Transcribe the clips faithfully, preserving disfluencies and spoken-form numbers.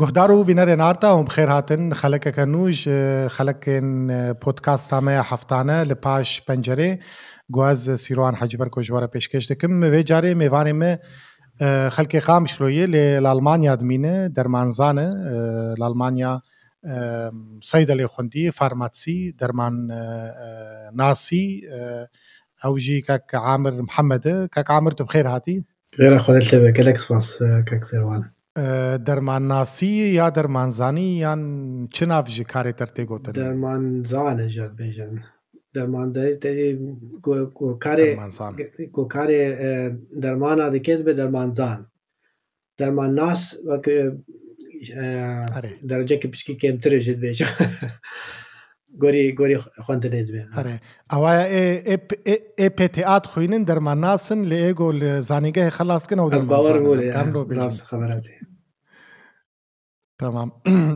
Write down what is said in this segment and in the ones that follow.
جهدارو بنرنارتا هم بخير هاتن خلك كنوج خلكن بودكاست تامية حفتانة لي باش بنجري جواز سيروان حجبر كوجوارا بيشكش دكم وجاري ميفانيم خلك خامش روي لألمانيا دمينة درمانزانة لألمانيا صيدلي خندي فارماسي درمان ناسي أوجي كاك عامر محمد كاك عامر تبخير هاتي غير أخذ التبع كلك سواس كاك سيروان درمان ناسي یا درمانزانی یا چناف جی کاری ترتی گوتن درمانزانه جد بیجن درمانزانی تایی گو کاری درمان ها دکید به درمانزان درمان ناس درجه که پیشکی کمتره جد بیجن گوری گوری خوانده نید بیم اوایا ای پیتیات خوینن درمان ناسن لی ایگو زانیگه خلاص کن او درمان ناس خبراتی تمام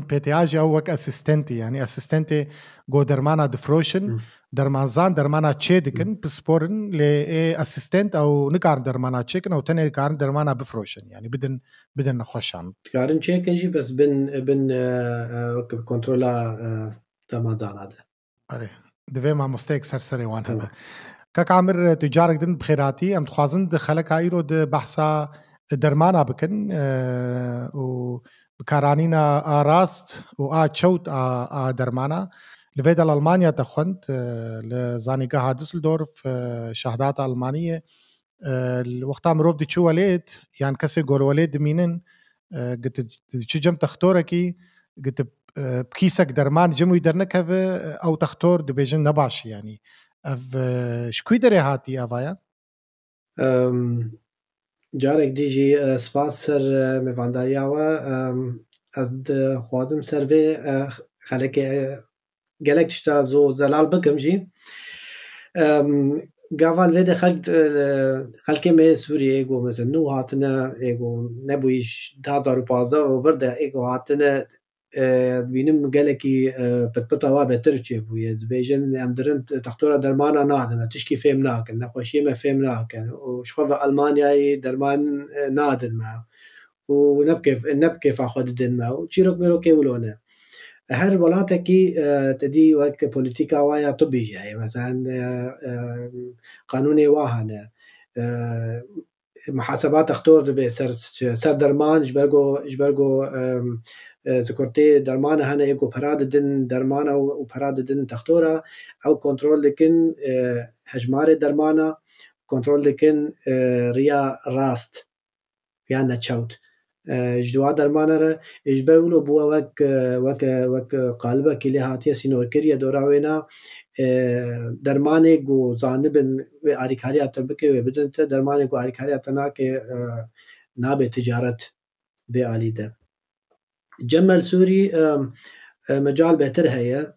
پیتیاج او وک اسیستنتی یعنی اسیستنتی گو درمانا دفروشن درمانزان درمانا چه دکن پسپورن لی اسیستنت او نکارن درمانا چه کن او تنه کارن درمانا بفروشن یعنی بدن بدن خوشان کارن چه کنجی بس بن بن وک کنترولا درمانزان هذا. أريه. دوّي مع مستيق سر سري وانه. كاك عامر تجارك دن بخيراتي أم تخوازن دخلك عيرو بحثا درمانا بكن أه وبكارانينا آراست وآتشوت آ درمانا. لفيدا الألمانيا تخوند أه لزانيقاها ديسلدورف أه شهادات ألمانية أه وقتا مروف دي شو وليد يعني كسي قول وليد مينن أه قلت شو جم تختوركي قلت بكيسك درمان جمو يدرنك او تختور دبيجن نباش يعني اف شكو يدري هاتي افايا جارك ديجي سباسر ميفاندارياوا ازد خوازم سرفي خلكي قالك تشتا زو زلال بكم جي قافال فيدي خلت خلكي مي سوريا ايغو مثلا نو هاتنا ايغو نبويش دازارو بازا وفردا ايغو هاتنا بینم گلکی پتپت آوا بهتر چه بود. بیشتر امدرن تختورا درمانه نادن. تشکی فهم نکن. نخوشی ما فهم نکن. و شوف آلمانیایی درمان نادن ما. و نبکه نبکه فاخود دن ما. و چی رو میرو که ولونه. هر ولاته کی تدی وقت پلیتیک آوایا طبیعیه. مثلا قانونی واهنه. محاسبات تختور دو به سر سر درمان جبرگو جبرگو ذكرتي درمان هنا يكو براد دن درمانه وبراد دن تختوره او كنترول لكن هجمار درمانه كنترول لكن ريا راست يعني تشوت جدوا درمانه اجبرولو بو وك وك وك قلبه كلي هاتيه سينوركريا دوراوينا درمانه جو جانبن اريكاريا تبكي بدن درمانه جو اريكاريا تناكي نابه تجارت بعليده جمل سوري مجال بهتر هي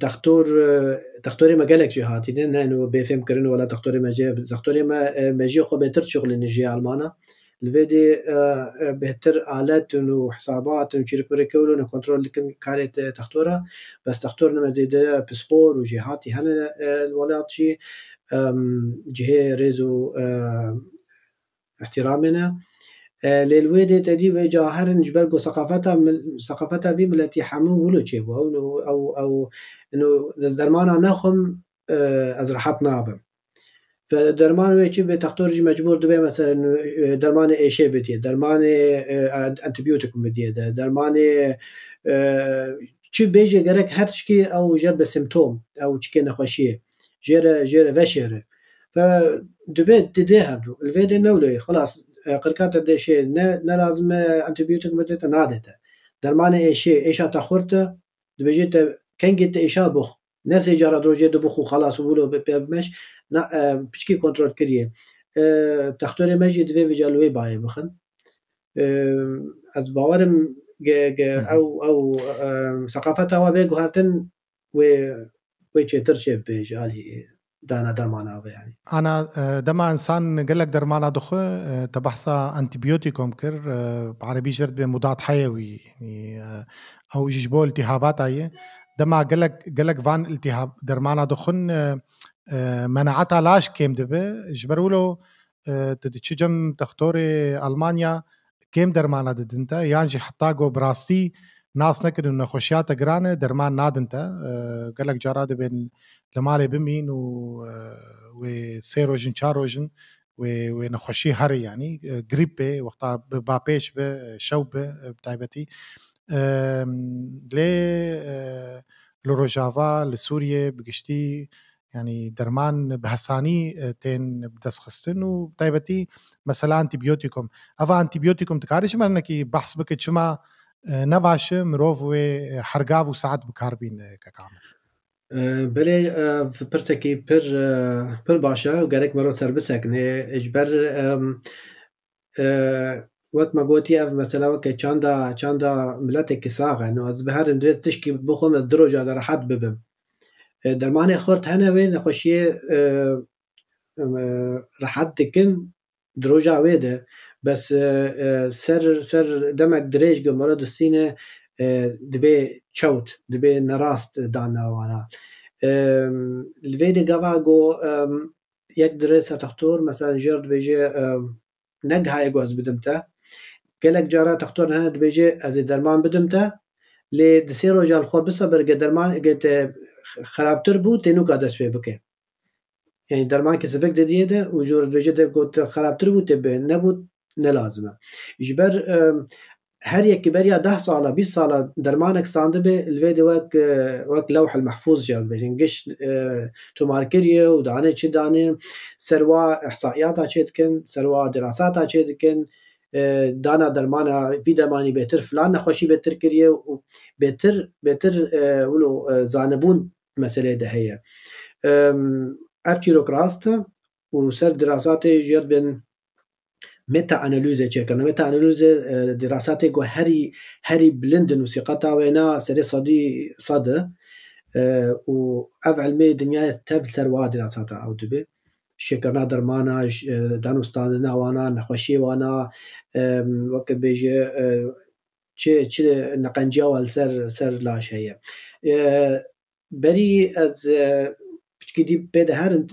تختور تختوري ما قالك جهاتي لانه بفهم كرن ولا تختوري ما جاب تختوري ما ماجي خو بهتر شغل النجي المانا الفيدي بهتر آلات وحسابات وشركه بريكولون كنترول لكن كاري تختوره بس تختورنا ما زيد بسبور وجهاتي هنا الولات شي جهه ريزو احترامنا للويدة تدي وجاهر نجبرجو ثقافتها من ثقافتها في التي حمو ولو جيبو أو أو أو إنه زدرمانا نخم أزرحت نابم فدرمان ويجي بتختورج مجبور دبي مثلا درمان إيشي بديه درمان أنتبيوتيكم بديه درمان شو بيجي جرك هرشكي أو جرب سيمتوم أو شكي نخوشية جرا جرا وشرة فدبي تديها الفيديو نولي خلاص قرکات داشته نه نه لازم انتیبیوتیک مدت نادته درمان ایشه ایشه تا خورده دوباره تا کنگی تا ایشه بخ نه سیجاره دروجه دو بخو خلاص بولو بپیمش نه پیشکی کنترل کریه تختوری مجید و ویجالوی باید بخن از باورم او او ثقافت او بگو هرتن و و چطور چه بیجالی دانا درمان هذا يعني أنا دما إنسان قال لك درمان دخه تبحثه أنتيبيوتيكوم كر بعربي جرد بمضاد حيوي يعني أو يجيبوا التهابات أيه دما قال لك قال لك فان التهاب درمان دخن مناعتها لاش كيم دبه جبروا له تتشجم تختوري ألمانيا کم درمان دادن تا یان جه حتی گو براستی ناس نکردن و خوشیات گرانه درمان نادن تا گلک جارا دبین لماله بمین و و سه روزن چهار روزن و و نخوشی هر یعنی گریپه وقتا با پیش به شوبه بتایبتی لی لروجاوا لسوريا بقشتي يعني درمان بهساني تين بدس خستن وطيبتي مثلا انتبيوتيكم افا انتبيوتيكم تكارش مرنكي بحث بكت شما نباش مروف وحرقاف وساعد بكاربين ككامل بلي في برتكي بر بر باشا وقالك مرو سربسك اجبر وقت ما قوتي اف مثلا وكي چاندا چاندا ملاتك ساغه انه از بهر اندريز تشكي بخوم از دروجه على راحت ببم درماني خورت هنا وين خوشيه راحت تكن دروجه ويده بس سر سر دمك دريج قمره دستينه دبي تشوت دبي نراست دانا وانا الفيديو قواغو يقدر تختور مثلا جرد بيجي نجها يجوز بدمته قالك جارات تختار هنا بيجي از درمان بدمته لي دسيرو جال خو بصبر درمان قلت خراب تربو تنو قادش بك يعني درمان كسفك ديده وجور بيجي قلت خراب تربو تبي نبو نلازمه يجبر هر يك بريا ده صاله بي صاله درمانك ساند به الفيديو وك وك لوح المحفوظ جال بيجي قش تو ماركريه ودانه تشي دانه سروا احصائيات تشيتكن سروا دراسات تشيتكن دانا درمانه في درماني بهتر فلان خوشي بهتر كريه بهتر بهتر ولو زانبون مساله ده هي افتيرو كراسته وسر دراسات يجرب بين ميتا انالوزه تشكنا ميتا انالوزه دراسات جو هري هري بلندن وثقتها وينا سري صدي صدى وأف علمي دنيا تاب سروا دراساتها او دبي شكرنا درمانا دانوستاننا وانا نخوشي وانا وقت بيجي تشي تشي نقنجا والسر سر لا شيء بري از كدي بدهر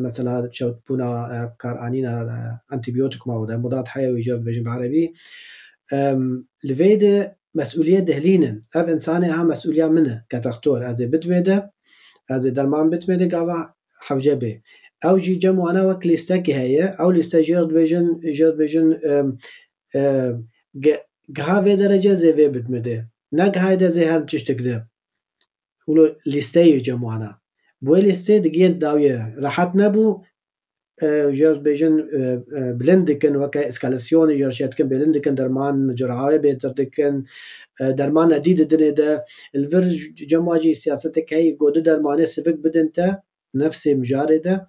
مثلا تشوت بونا كارانينا انتبيوتيك مواد مضاد حيوي جاب بالعربي الفيده مسؤوليه دهلينا اف انسانها مسؤوليه منه كدكتور از بتمده از درمان بتمده قوا حوجبه او جي جمو انا وكليستك هي او ليستاجير بيجن جير بيجن غاوي درجه زي بتمده نقايده زي هم تشتكده ولو ليستاي جمو انا بولسته دقيقه داويه راحت نبو جورج بيجن بلندكن وكا اسكالاسيون جورجاتكن بلندكن درمان جرعاوي بيتردكن درمان عديد دنيدا الفرج جماجي سياستك هي قود درمانه سفك بدنتا نفسي مجارده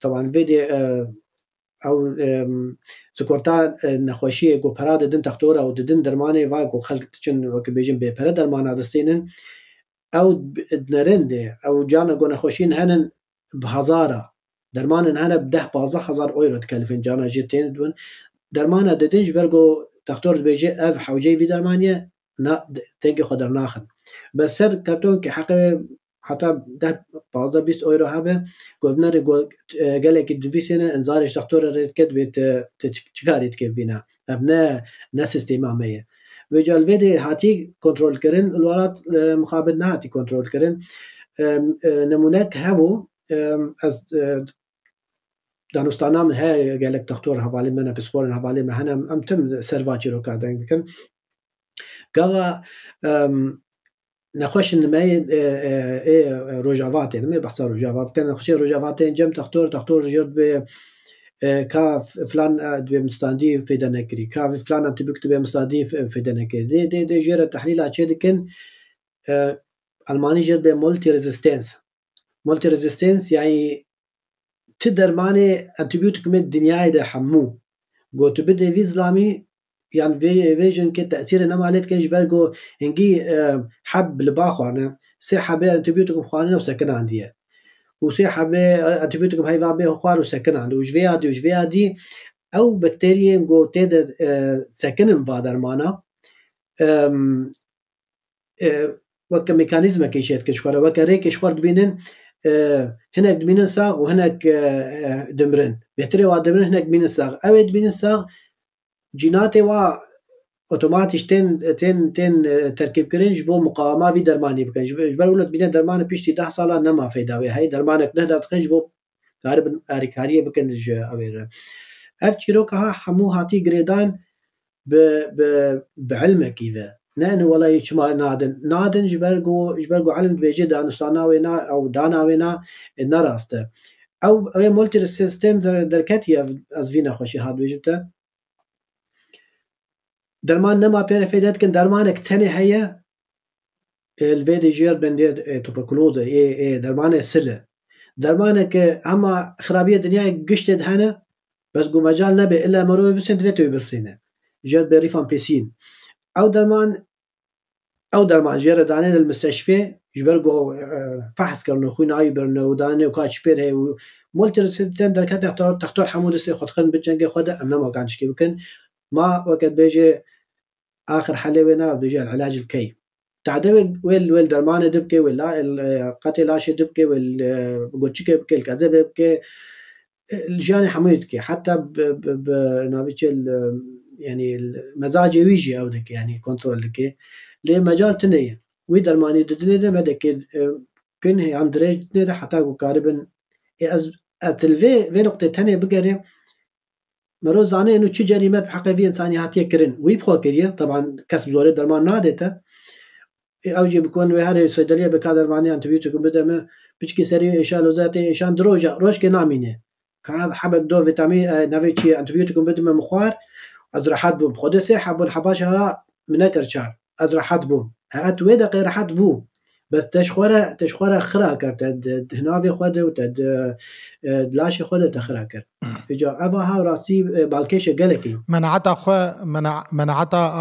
طبعا الفيدي او سكورتا نخوشي جو پراد دن تختور او دن درمانه واكو خلق تشن وك بيجن بي پراد درمانه دستينن او دنرند او جانا جو نخوشين هنن بهزاره درمانن هنا بده بازه هزار اورو تكلفن جانا جيتين دون درمانه ددنج برغو تختور بيجي اف حوجي في درمانيه نا تيجي خدر ناخذ بس سر كرتون كي حقه حتى ده بعض بيست اورو هبه قلنا قالك الدفيسنا انزارج دكتور ريتكد بيت تشكاريت كبينا ابنا ناس استماميه وجال فيدي هاتي كنترول كرن الولاد مقابل هاتي كنترول كرن نمونك هبو از دانوستانام هاي قالك دكتور حوالي منا بسبور حوالي ما هنا ام تم سيرفاجيرو كادن كان قال نخوش ان ما ايه رجعواتين ما بحصر رجعوات كان نخشي رجعواتين جم تختور تختور جرد ب كاف فلان بمستاندي في دنكري كاف فلان تبكتب بمستاندي في دنكري دي دي دي جرى تحليلات شدكن الماني جرد مولتي ريزيستنس مولتي ريزيستنس يعني تدر ماني انتبيوتك من الدنيا ده حمو قلت بدي في زلامي يعني في فيجن كي تاثير انما عليت كاينش بالكو نجي حب لباخوانا سي حبه انتبيوتيكم خواننا وساكن عندي وسي حبه انتبيوتيكم هاي بابي خوار وساكن عندي وش في عادي وش في عادي او بكتيريا نجو تاد ساكن مبادر معنا وك ميكانيزم كيشات كشوار وك ري كشوار تبينن هناك دبينن ساغ وهناك دمرن بيتري وادمرن هناك دبينن ساغ او دبينن ساغ جيناتي وا اوتوماتيش تن تن تن تركيب كرنج بو مقاومه في درماني بكنج جبل ولد بين درمانه بيشتي ده سالا نما فايده هي درمانه نهدر تخنج بو غالبا اريكاريه بكنج اوير افتيروكها حمو هاتي جريدان بعلمك اذا نان ولا يجمع نادن نادن جبرجو جبرجو علم بيجي دانو ساناوينا او داناوينا نراسته او او مولتي سيستم دركاتيا از فينا خوشي هاد بيجته درمان نما بير فيدات كن درمانك تاني هي الفيدي جير بندير توبركلوز اي اي درمان سله درمانك اما خرابيه دنيا قشت دهنه بس جو مجال نبي الا مروي بسنت فيتو بسينه جير بريفان بيسين او درمان او درمان جير داني للمستشفى جبرجو فحص كرنو خوينا يبرنو داني وكاتش بير هي مولتي سيستم دركات تختار حمود سي خد خن بتنجي خد اما ما كانش كي ممكن ما وقت بيجي آخر حل وينا بيجي العلاج الكي تعدوي ويل ويل درمان دبكي ولا القتل عاش دبكي والجوتشكي بكي الكذب بكي الجاني حميدكي حتى ب ب يعني المزاج يجي أو دك يعني كنترول دك لمجال تنية ودرماني دتني ده مدك كنه عن درجة تنية ده حتى قاربا أز أتلفي في نقطة تانية بقري مروز عنه إنه شو جريمات بحق في إنسانية هاتية كرن ويبخوا كريه طبعا كسب زوري درمان نادته أو جي بكون وهاي صيدلية بكا درماني أنتبيوتيكم بدمه بيشكي سريع إشان لوزاتي إشان دروجة روش كنامينه كهذا حبك دور فيتامين نافيتشي أنتبيوتيكم بدمه مخوار أزرحات بوم خده سي حبول حباشرة منك رشار أزرحات بوم هات ويدا قيرحات بوم بس تشخورة تشخورة خراكر تد هنافي خده وتد دلاشي خده تخراكر إجا أضاها راسي بالكيش قلكي منعتا خو منع منعتا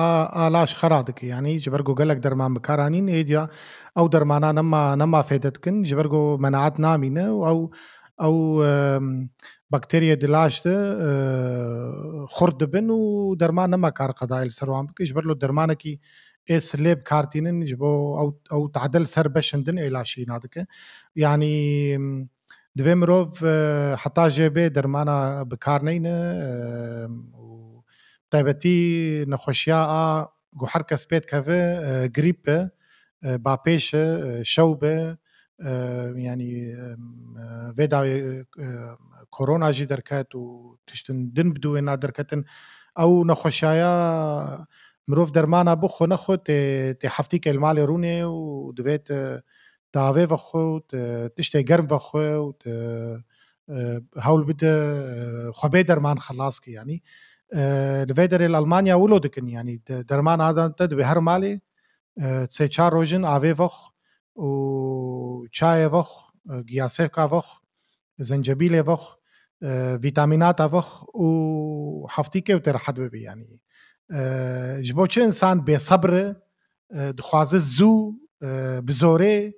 آلاش خرادك يعني جبرجو قلك درمان بكارانين إيديا أو درمانا نما نما فيدتكن جبرجو منعت نامينة أو أو بكتيريا دلاشته خرد بن ودرمان نما كار قضايل سروان بك يجبر له درمانكي اس ليب كارتينن يجبو او او تعدل سر بشندن الاشي نادك يعني دويمروف حتى جيبي درمانا بكارنين وطيبتي نخوشياء جو حركة سبيت كافي غريبة بابيشة شوبة يعني فيدا كورونا جي دركات وتشتن دن بدو انا دركتن او نخوشايا مروف درمانا بخو نخو تي تي حفتيك المالي روني ودبيت تاوي وخو تشتي قرم وخو هاول بدا خوبي درمان خلاصكي يعني الفيدر الالمانيا ولودكن يعني درمان هذا تدبي هر مالي تسي تشار روجن اوي وخ و چای وخ گیاسفکا وخ زنجبیل وخ ویتامینات وخ و هفتی که تر حد ببی یعنی جبو چه انسان به صبر دخوازه زو بزوره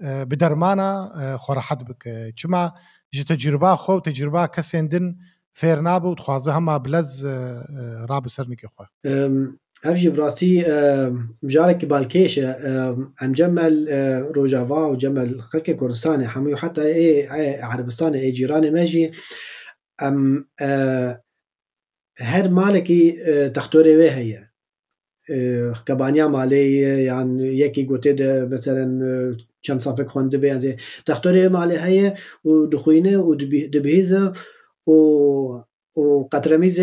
به درمانه خوراحت بک چما ج تجربه خو تجربه کسندن فرناب و دخوازه همه بلز راب سرنک خو أفجي براسي بجارك بالكيش أم جمل روجافا وجمل خلك كورساني حمي وحتى إيه عربستاني إيه جيراني ماجي أم هر مالكي تختوري وهي كبانيا مالي يعني يكي قوتيد مثلا كم صافك خوند بي تختوري مالي هي ودخوينه ودبهيزه و وقطرميز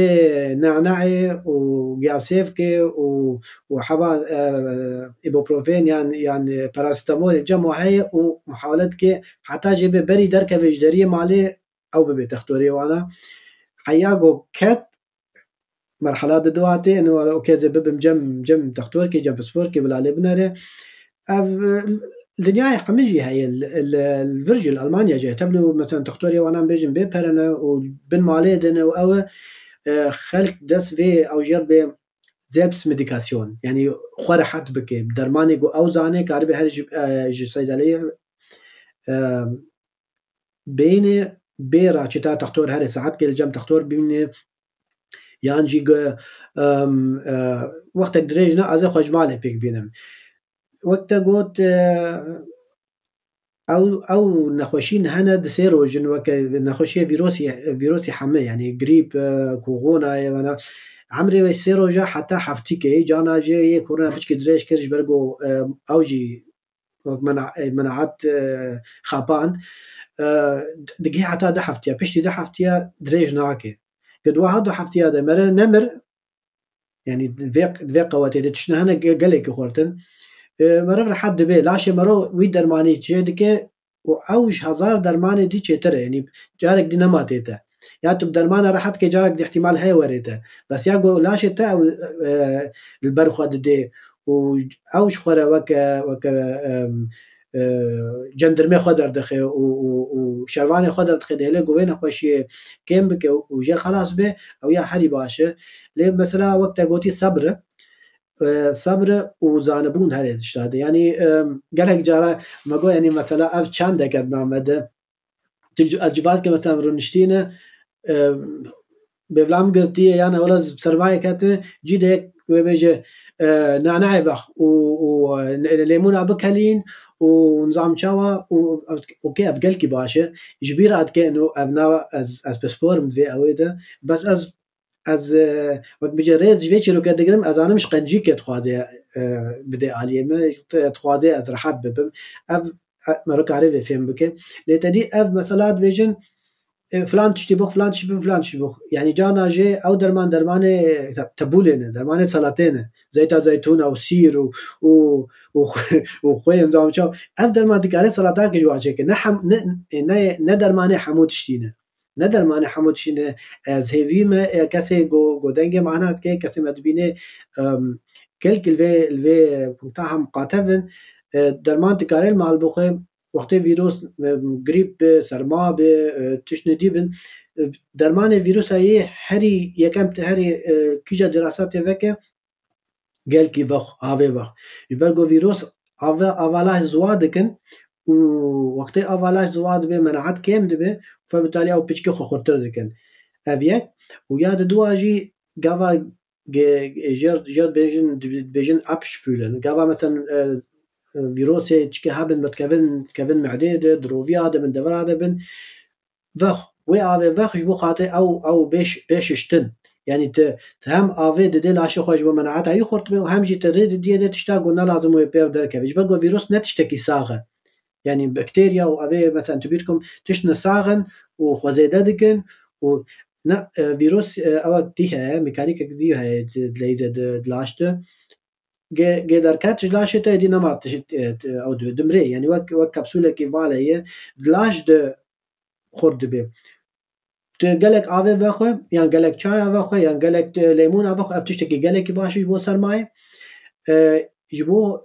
نعناعي وقياسيفكي وحبا ايبوبروفين يعني يعني باراسيتامول الجمع هي ومحاولتك حتى جيبي بري دركه فيجدريه مالي او ببي تختوري وانا حياقو كات مرحله دواتي انه اوكي زي بب مجم مجم تختوركي جنب سبوركي ولا لبناري الدنيا حميجي هي الفيرجل المانيا جاي تبلو مثلا تختوري وانا بيجن بيبرنا وبن ماليدنا او خلق دس في او جرب زبس ميديكاسيون يعني خور حد بكي درماني قو او زاني كاربي هر جو صيدليه بين بيرا تشتا تختار هر ساعات كل جم تختار بين يعني جي وقت دريجنا از خجمالي بيك بينم وقت قوت او او نخوشين هنا دسيروجن وك نخوشيه فيروسي فيروسي حمى يعني قريب كورونا يعني عمري ويسيروجا حتى حفتيكي جانا جي كورونا بتشكي دريش كرش برغو اوجي منع منعات خابان دقي حتى دحفتيا بشتي دحفتيا دريج ناكي قد واحد حفتيا دمر نمر يعني فيق فيق واتي تشنا هنا قلك خورتن مرة حد به لاشه مرة وی درمانی چه دکه و اوج هزار درمانی دی چهتره یعنی جارک دی نماته تا یا تو درمان راحت که جارک دی احتمال های وره تا بس یا گو لاشه تا البر خود دی و اوج خوره وک وک جندرمه خود در دخه و شروان خود در دخه دیله گوه نخوشی کم بکه و جه خلاص به او یا حری باشه لی مثلا وقتا گوتی صبره صبر وزانبون هر اشتاده يعني قالك جارا ما قول يعني مثلا اف چند قد نامده الجواد که مثلا رونشتينه بفلام قرتيه يعني ولا سرمايه كاته جيده وبيجي نعناع بخ وليمون ابكلين ونظام شوا اوكي افقلكي باشه جبيره اد كانه ابنا از از بسبورم في اويده بس از از وقت بجه ریز جوی چی رو که دگرم از آنمش قنجی که تخواده بده عالیمه تخواده از راحت ببم او مروک عرفه فهم بکه لیتا دی او مثلا بجن فلان تشتی بخ فلان تشتی بخ فلان تشتی بخ یعنی جانا جه او درمان درمان تبولینه درمان سلاتینه زیتا زیتون او سیر و و خوی امزام چاو او درمان دکاره سلاتا که جواجه که نه درمان حمو تشتینه ندر معنی حمود شینه از هیویم کسی گودنگ معنات که کسی مدبینه کلک الوی الوی پونتا هم قاتبن درمان تکاره المال بخواه وقتی ویروس گریب سرما به تشنه دیبن درمان ویروس هایی هری یکم هری کجا دراسات وکه گلکی وخ آوه وخ یبرگو ویروس آوه آواله زواده کن وقتی اولاش زواد به منعت کم دبه فبالتالي او پیچکی خورتر دکن اویک و یاد دواجی گاوا جر جر بیجن بیجن اپش پولن گاوا مثلا ویروس چکی هابن متکون کون معده دروویا ده من دورا ده بن وخ وی اوی وخ بو خاطر او او بیش بیششتن يعني تهم آفه دده لاشه خوش با منعت ای خورت به و همجی ترید دیده تشتا گونه لازم و پیر درکویج بگو ویروس نتشتکی ساغه يعني بكتيريا وأبي مثلا تبيركم تشن ساغن وخزيدة دكن ونا فيروس أو تيها ميكانيكا كذيها دليزة دلاشته ج جدار كاتش دلاشته هدي نمط أو دمري يعني وك وكبسولة كيفالة هي دلاشته خرد به تجلك أبي بخو يعني جلك شاي أبي بخو يعني جلك ليمون أبي بخو أبتشتكي جلك باشي بو سرماي جبو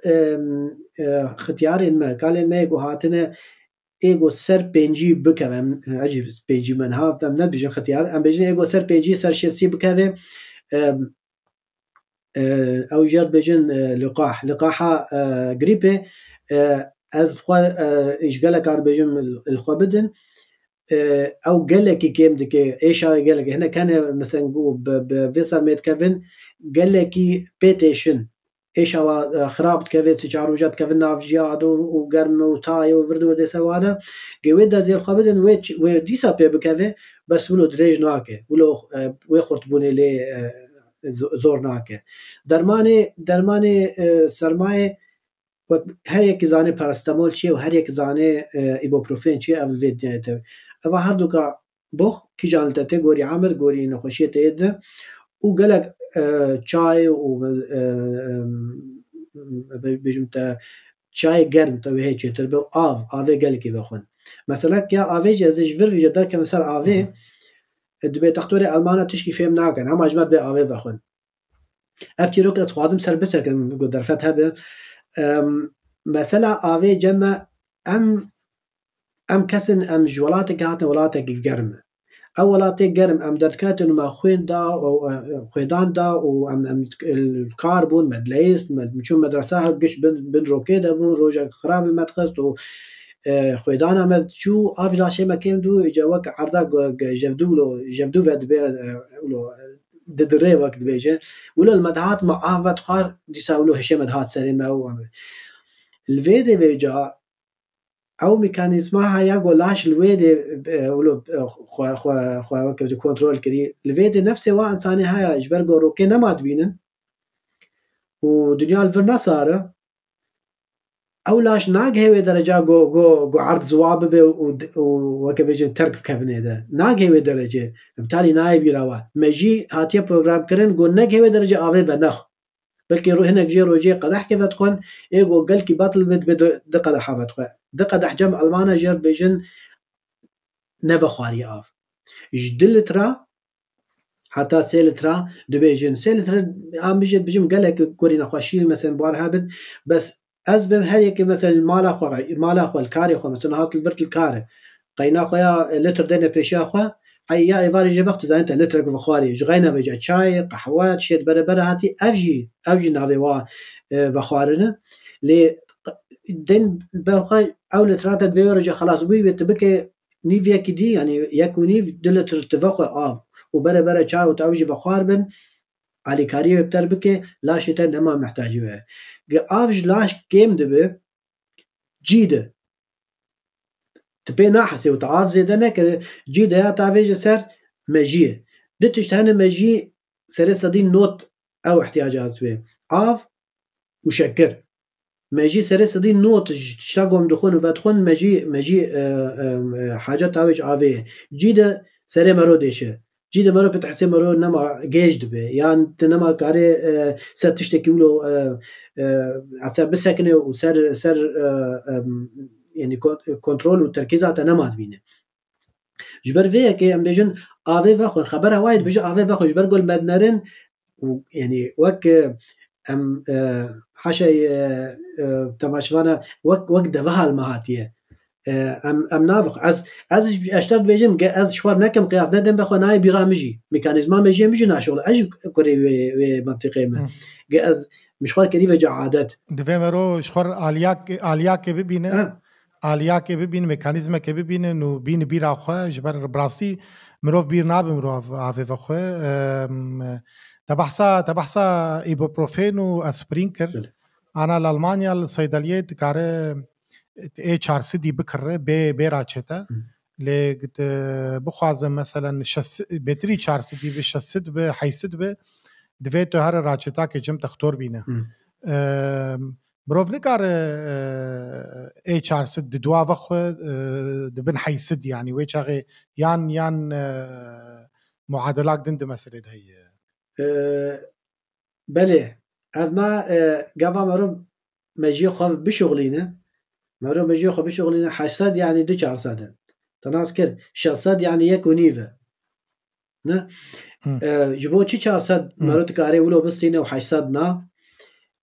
ختیار ما کال ما گو هاتنه ایگو سر پنجی بکوم عجیب پنجی من ها نه بجن ختیار ام بجن ایگو سر پنجی سر شسی بکوم او جر بجن لقاح لقاحا گریپه از بخوا اشگاله کار بجن الخوا بدن او گلکی کم دکه ایشا گلکی هنا کان مثلا گو بفیسر میتکوون گلکی پیتیشن ايش هو خراب كافيت تجاروجات كافن نافجياد وقرم وتاي وفردو دي سواده قويدا زي الخبدن ويت ودي سابي بكافي بس ولو دريج ناكي ولو ويخرط بوني لي زور ناكي درماني درماني سرماي هر يك زاني باراستامول شي وهر يك زاني ايبوبروفين شي اول فيديو اوا هردوكا بوخ كي جالتاتي غوري عامر غوري نخوشيت يد وقالك چای و بجم تا چای گرم تا ویه چیتر به آو آوه گلکی بخون مثلا که آوه جزیج ور ویجه در که مثلا آوه دبی تختوری آلمانه تشکی فهم ناکن هم اجمر به آوه بخون افتی رو که اتخوازم سر بسکن گو درفت هبه مثلا آوه جمع ام ام کسن ام جولاتک هاتن ولاتک گرمه او وڵاتێک گەرم ئەم دەرکاتن ما خوێندا و خوێداندا و ئەم کار بوون مەدلەیست چون مەدرسە هەت گشت بن ڕۆکێ دەبوون ڕۆژێک خراپ مەدخست و خوێدان ئەمەد چوو ئاڤی لاشێمە کێمد و ئیجا وەک عەردا ژەڤدوو ژەڤدوو بە دەبێ ددرێ وەک دبێژێ ولا المەدهات مە ئاڤ بەت خوار دیسا ولو هێشێمەد هات سەرێمە و ئەمە لڤێ دەبێجا او ميكانيزمها يا جولاش الويدي ولو خو خو خو كبد كنترول كري الويدي نفسه وا انساني هاي اجبر جورو كي ما تبينن ودنيا الفرنساره او لاش ناق هي درجه جو جو جو عرض زواب وكبج ترك كابني ده ناق هي درجه بالتالي نايب يراوا ماجي هاتيه بروجرام كرن جو ناق هي درجه اوي بنخ بلكي روح هناك جي روجي قدح كيف تكون ايجو قال كي باطل بد دقه حابت دقه حجم المانيا جر بيجن نبا خاري اف جدل ترى حتى سيل ترى دبيجن سيل ترى عم بيجي بيجم قال لك كورينا خوشيل مثلا بار هابت بس اسبب هيك مثلا مال اخو مال اخو الكاري خو مثلا هات البرت الكاري قينا خويا لتر دنا بيش اخو هيا ايفاري جي وقت زانت لترك بخاري جغينا بجا شاي قهوه شيت بربر هاتي افجي افجي نافيوا بخارنا لي دن بقى او لترات ديورج خلاص بي بتبكي نيفيا كدي يعني يكوني دلت ارتفاق اه وبربر شاي وتوجي بخار بن علي كاري بتربكي لا شيت ما محتاجه افج لاش كيم دبي جيده تبي ناحسي وتعاف زي ده ناكر جي ده يا تعافيج سر ماجي دتش تهنا ماجي سر صدي نوت او احتياجات به عاف وشكر ماجي سر صدي نوت تشتاقوم دخون وفتخون ماجي ماجي حاجات تعافيج عافيه جي ده سر مرو ديشه جي ده مرو بتحسي مرو نما جيجد به يعني تنما كاري سر تشتكي ولو عساب بسكنه وسر سر يعني كنترول والتركيز على تنامات بينه. جبر فيها كي أم بيجن آفي فخو خبرها وايد بيجن آفي فخو جبر قول مدنرن ويعني وك أم حاشي تماشفانا وك وك دفها المهاتية أم أم نافخ أز أز أشترت بيجن أز شوار نكم قياس ندم بخو ناي برامجي ميكانيزما ميجي ميجي ناشول أج كوري ومنطقي ما أز مشوار كريفة جا عادات. دبي مرو شوار علياك علياك ببينه. آلیا که ببین مکانیزم که ببین نو بین بیرا خواه جبر براسی مروف بیر نابه مروف عفیف خواه تبحثا تبحثا ایبوپروفین و اسپرین کرد آنا لالمانیا سیدالیه تکاره ای چار سیدی بکره بی بی راچه تا لیکت بخوازم مثلا بیتری چار سیدی و شسید به حیسید به دوی تو هر راچه تا که جم تختور بینه مروف نکار ای چار سد دوا وخو دبن حیسد يعني وی چاغی یان یان معادلات دند مسئله ده بله اما گاوا مرو مجی خو بشغلینه مرو مجی خو بشغلینه حسد يعني دو چار سد تناسکر شصد يعني یک و نیوه نه جبو چی چار سد مرو تکاری ولو بستینه و حسد نه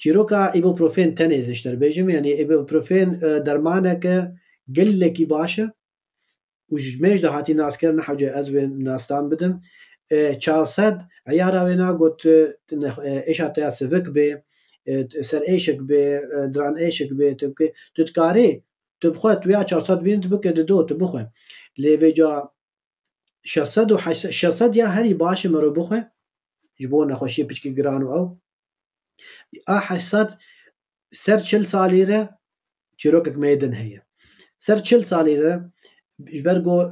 چیروکا ایبوپروفین تنیزشتر بیجم یعنی ایبوپروفین درمانه که گله کی باشه و جمعش ده هاتی ناس کرن حوجه از به ناستان بدم چهارصد عیارا وینا گوت ایشا تیا سفک به سر ایشک به دران ایشک به تبکه تتکاری تبخواه تویا چهارصد بینید بکه دو تبخواه لیوی جا شصد و شصد یا هری باشه مرو بخواه جبون نخوشی پچکی گرانو او احسد سر چل ساليره چروكك ميدن هي سر چل ساليره جبرگو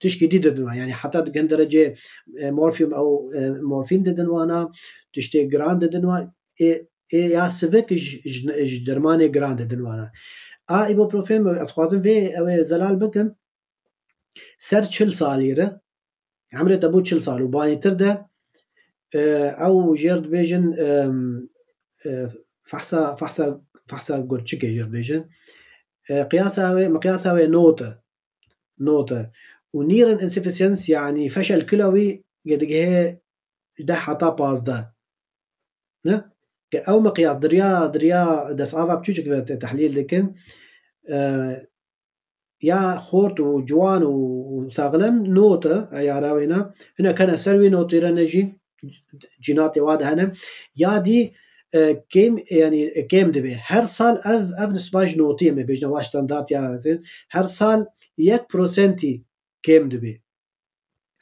تشكي دي ددنوا يعني حتى كان درجه مورفيوم او مورفين ددنوا انا تشتي جراند ددنوا اي يا سفك ج درماني جراند ددنوا انا ا ايبوبروفين اسخواتن في او زلال بكم سر چل ساليره عمرت ابو چل سال وباني ترده او جيرد بيجن فحصا فحصا فحصا گرچه گیر بیشن قياس هاوي مقياس هاوي نوتة نوتة ونيرن انسفيسينس يعني فشل كلوي قد جه ده حطا باز ده نه أو مقياس دريا دريا دس آفا بتشوفك بالتحليل لكن آه يا خورت وجوان وساغلم نوتة يا راوينا هنا كان سروي نوتة رنجين جينات واده هنا يا دي كم يعني كم دبي هر سال أف أف نسباج نوتية ما بيجنا واش تندات يا زين هر سال يك بروسنتي كم دبي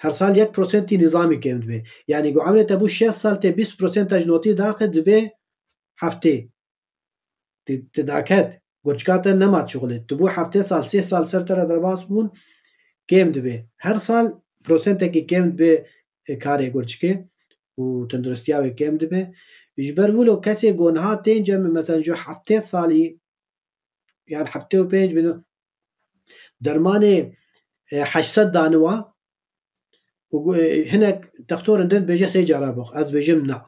هر سال يك بروسنتي نظامي كم دبي يعني جو عملت أبو شيء سال تبيس بروسنتاج نوتية داخل دبي حفتي تدعكت قرشكاتا نمات شغله تبو حفتي سال سه سال سرتر درباس بون كم دبي هر سال بروسنتك كم دبي كاره قرشكي وتندرستيا كم دبي يجبر ولو كسي جونها تنجم مثلا جو حفتة صالي يعني حفتة وبينج بينو درماني حشسد دانوا وهناك دكتور عندن بيجي سيجارة بخ از بيجم نا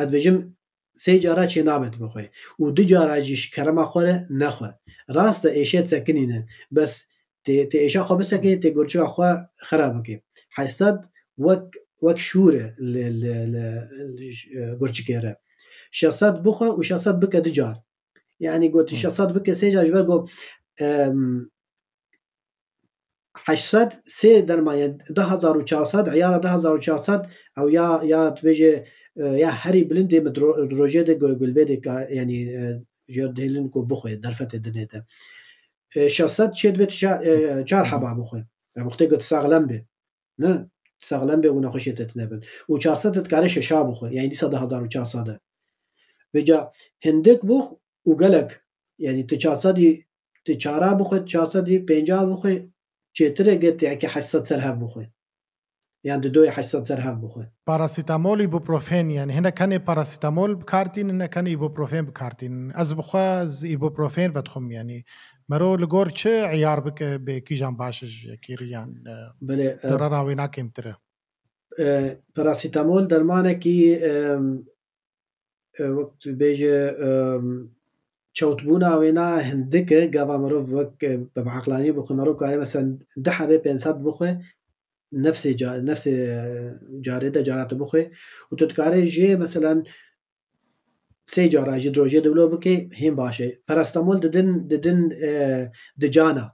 از بيجم سيجارة شي نابت بخوي ودجارة جيش كرما خوره نخوه راست ايشات سكنينه بس تي تي ايشا خو بسكي تي جورجو خو خرابكي حشسد وك وك شوره ل ل ل قرشكيره شخصات بخه وشخصات بك دجار يعني قلت شخصات بك سيجا جبر قو حشصد سي درماية ده هزار وشارصد عيارة ده هزار وشارصد أو يا يا تبيجي يا هري بلندي مدروجي ده قو قلبي ده يعني جرد هيلين قو بخه درفت الدنيا ده شخصات شد بيت شار حبا بخه بختي قلت ساغلم بي نه ساغلم به اونا خوشیت نبن. و چهارصد تکاره شش بخوه. یعنی صد هزار و چهارصده. بجا هندک بخو و گلک. یعنی تو چهارصدی تو چهارا بخوه، چهارصدی پنجاه بخوه. چهتره گتی که هشتصد سرهف بخوه. یعنی دوی هشتصد سرهف بخوه. پاراسیتامول ایبوپروفن یعنی هنده کنه پاراسیتامول بکارتین هنده کنه ایبوپروفن بکارتین. از بخوه از ایبوپروفن ودخم یعنی مرو لگور چه عیار بک به کیجان باشش کیریان در راوی نکیم تره پاراسیتامول درمانه کی وقت بیجه چوتبونا وینا هندکه گاوا مرو وقت به عقلانی بخو مرو که مثلا ده حبه پنصد بخو نفس جا نفس جاره ده جارات بخو و تو تکاره جه مثلا سه جاره هیدروژه دولو بکی هم باشه پاراستامول ددن ددن دجانا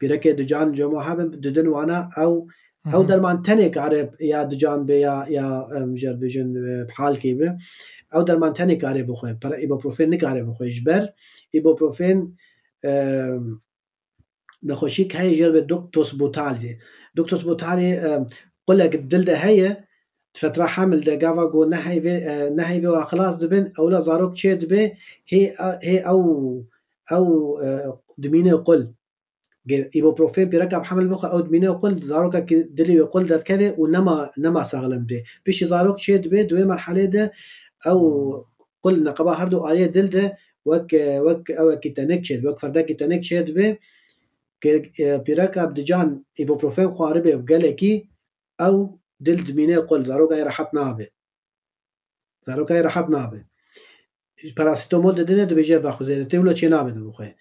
برکه دجان جو محبم ددن وانا او او درمان تنه کاره یا دجان به یا یا جربجن بحال کی به او درمان تنه کاره بخوی پر ایبوپروفن نکاره بخوی جبر ایبوپروفن نخوشی که هی جرب دکتوس بوتال دی دکتوس بوتالی قلق دل ده هیه فترة حمل دقافا قو نهي في نهي في وخلاص دبن أو لا زاروك تشد به هي هي أو أو دمينة قل إيبوبروفين بركب حمل بخ أو دمينة قل زاروك دلي يقول در كذا ونما نما ساغلم به بيش زاروك تشد به دوي مرحلة ده أو قل نقبا هردو عليه دل ده وك وك أو كتنكشد وك فردا كتنكشد به بركب دجان إيبوبروفين قاربه بقلكي أو دل دمینه قل زاروگای راحت نابه زاروگای راحت نابه پاراستامول ددنه دبیجه بخوزه تولو چی نابه بخوه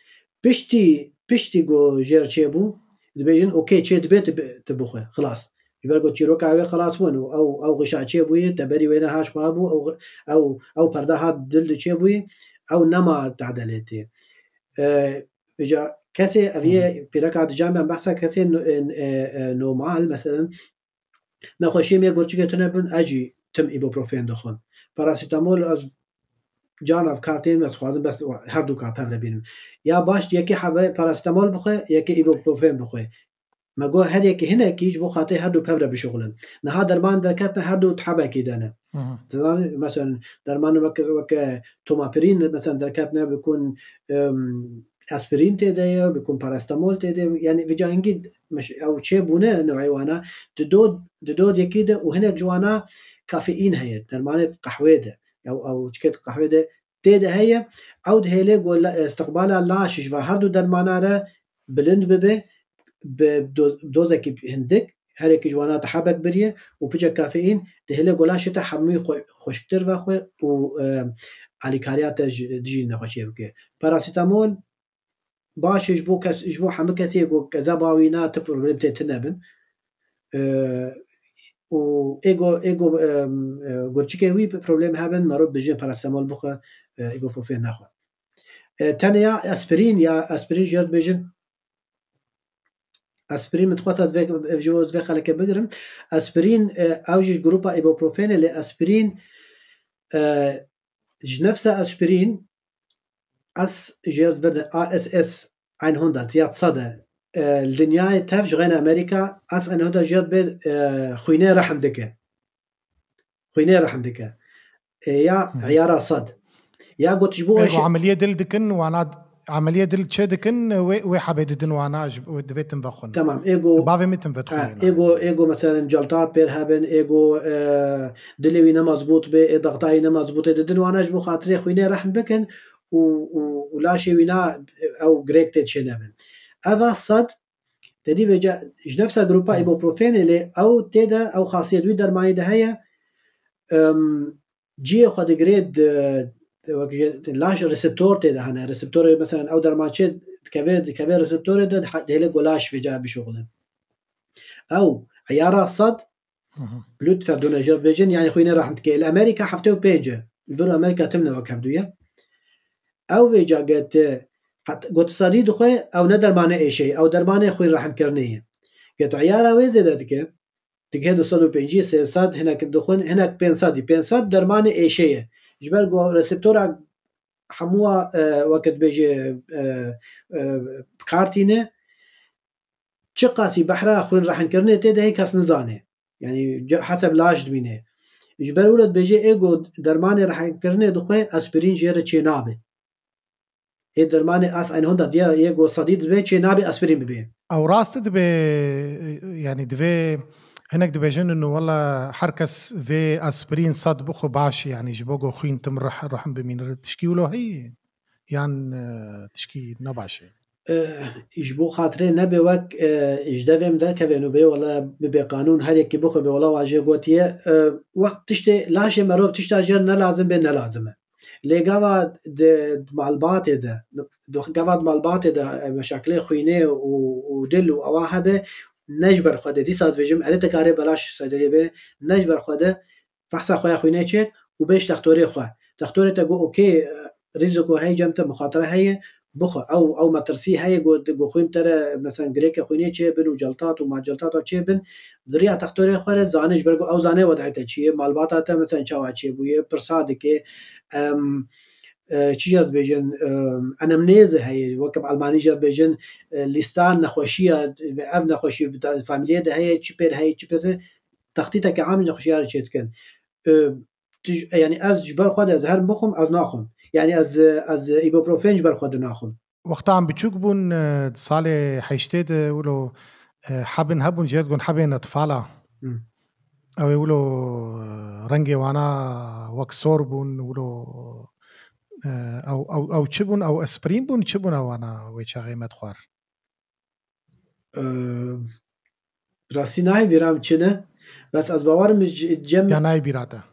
پشتی پشتی گو جر چه بو دبیجن اوکی چه دبیت تبخوه خلاص یبرگو چیرو کاوی خلاص ون او او غشا چه بوی تبری وینه هاش بابو او او او پرده ها دل چه بوی او نما تعدلته بجا کسی اویه پیرکات جامع بحثا کسی نومال مثلا نخوشیم یک گرچه که تنبون اجی تم ایبوپروفین دخون پاراسیتامول از جانب کارتیم از خوازم بس هر دو کار پهره بینم یا باش یکی حبه پاراسیتامول بخواه یکی ایبوپروفین بخواه مگو هر یکی هنه کیج بخاطه هر دو پهره بشغلن نها درمان درکت نه هر دو تحبه کی دانه مثلا درمان وکه توماپرین مثلا درکت نه بکن اسپرین تده بکن پاراستامول تده یعنی وجا هنگی او چه بونه نوعی وانا دود دود یکی ده و هنگ جوانا کافئین هیه درمانه قهوه ده او او چکت قهوه ده تده هیه او ده هیله گول استقبال لاشش و هر دو درمانه را بلند ببه بدوزه که هندک هر یکی جوانا تحبک بریه و پیچه کافئین ده هیله گولاش تحمی خوشکتر و خوی و علیکاریات دژی نخوشی بکه. پاراسیتامول باشه جبو کس جبو همه کسی که زبانی نه تفرم بته نبن. و ایگو ایگو گرچه که وی پریبلم هستن مربوط به جن پاراسیتامول بخو ایگو پوفه نخو. تنها اسپرین یا اسپرین جرب به جن اسپرین متقاعد از ویژو از ویخاله که بگیرم اسپرین آوجش گروپا ایبوپروفن ل اسپرین نفس اسپرین اس جرد ورد آ اس اس صد یا صد دنیای تفج غین آمریکا اس انهدا جرد به خوینه رحم دکه خوینه رحم دکه یا عیاره صد یا قطش بوش عملیه دل دکن وعناد عملية دل تشادكن وحبيددن وعناج ودفيتن فخن تمام ايجو بعض متن فخن ايجو ايجو مثلا جلطات بيرهابن ايجو دلوي نمزبوط به ضغطاي نمزبوط ددن وعناج بخاطري خوينا راح بكن ولا شي وينا او جريكت تشنابن هذا صد تدي بجا نفسها جروبا ايبوبروفين اللي او تدا او خاصيه دوي درماي دهيا جي خد جريد وقت لاش ريسبتور تده هنا ريسبتور مثلا أو درماتشة كبير كبير ريسبتور تده هلا قلاش في جاب بشغله أو عيارة صد بلوت فردونا جرب بيجن يعني خوينا راح نتكلم الأمريكا حفته بيجا الفرق أمريكا تمنه وكفدوية أو بيجا قت حت قت صديد خوي أو ندر معنا أي شيء أو درمانة خوين راح نكرنيه قت عيارة وزيادة دك دك هذا صدو بيجي صد هناك دخون هناك بين صدي بين صد درمانة أي شيء جبر جو ريسبتورا حموه وقت بيجي كارتينه شقاسي بحرا خوين راح نكرنه تده هيك هس نزانه يعني حسب لاش دمينه جبر ولد بيجي ايجو درمانه راح نكرنه دخوه اسبرين جيره چينابه اي درمانه اس هنده ديا ايجو صديد بي چينابه اسبرين ببين او راستد بي يعني دفي هناك دبيجن إنه والله حركس في أسبرين صد بخو باش يعني جبوجو خوين تم رح رحم بمين تشكيله هي يعني تشكي نباشه إجبو خاطرين نبي وق إجدافهم ذاك في نبي والله بقانون هل يكبخو والله واجي قوتيه وقت تشتى لاش مروف تشتى جر نلازم بين نلازمه لجواد د معلومات ده جواد معلومات ده مشاكل خوينه ودل وأواهبه نجبر خواده دي ساعت وجم على تكاره بلاش صدري به نجبر خواده فحص خويا خوينا تشك وباش تختوري خو تختوري تقول اوكي ريزكو هي جمت مخاطره هي بخو او او ما ترسي هي جو خوين ترى مثلا غريك خوينا تشبن وجلطات وما جلطات تشبن دريا تختوري خو زانج بركو او زانه وضعته شي معلوماتها مثلا شاو شي بويه برصاد كي ام چیزات بیشتر انامنیز هایی وقتی آلمانی چیزات بیشتر لیستان نخوشیات اف نخوشی فامیلیه ده هایی چیپر هایی چیپر تخطیط که عامل نخوشیاره چیت کن یعنی از جبر خود از هر بخوام از ناخوام یعنی از از ایبوپروفن جبر خود ناخوام وقتی عم بچوک بون سال حیشته ولو حبن هبون جیت گون حبن اطفاله او ولو رنگی وانا وکسور بون ولو او او او تشبون او اسبرين بون تشبون وانا ويشاغي مدخور ا راسي ناي بيرام چنه بس از باور جم يا ناي بيراتا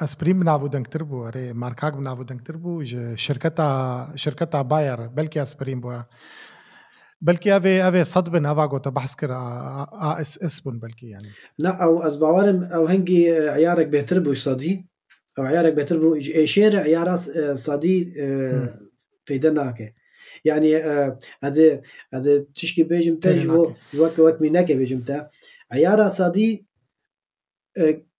أسبرين بنابو دانك تربو أري ماركاك بنابو دانك تربو شركتها شركتها باير بلكي أسبرين بوا بلكي أبي أبي صدب نافعو تبحث كر آ اس اس بون بلكي يعني لا أو أز باورم أو هنجي عيارك بيتربو صدي أو عيارك بيتربو شير عيار صدي في دناك يعني هذا هذا تشكي بيجم تجو وقت وقت منك بيجم تا عيار صدي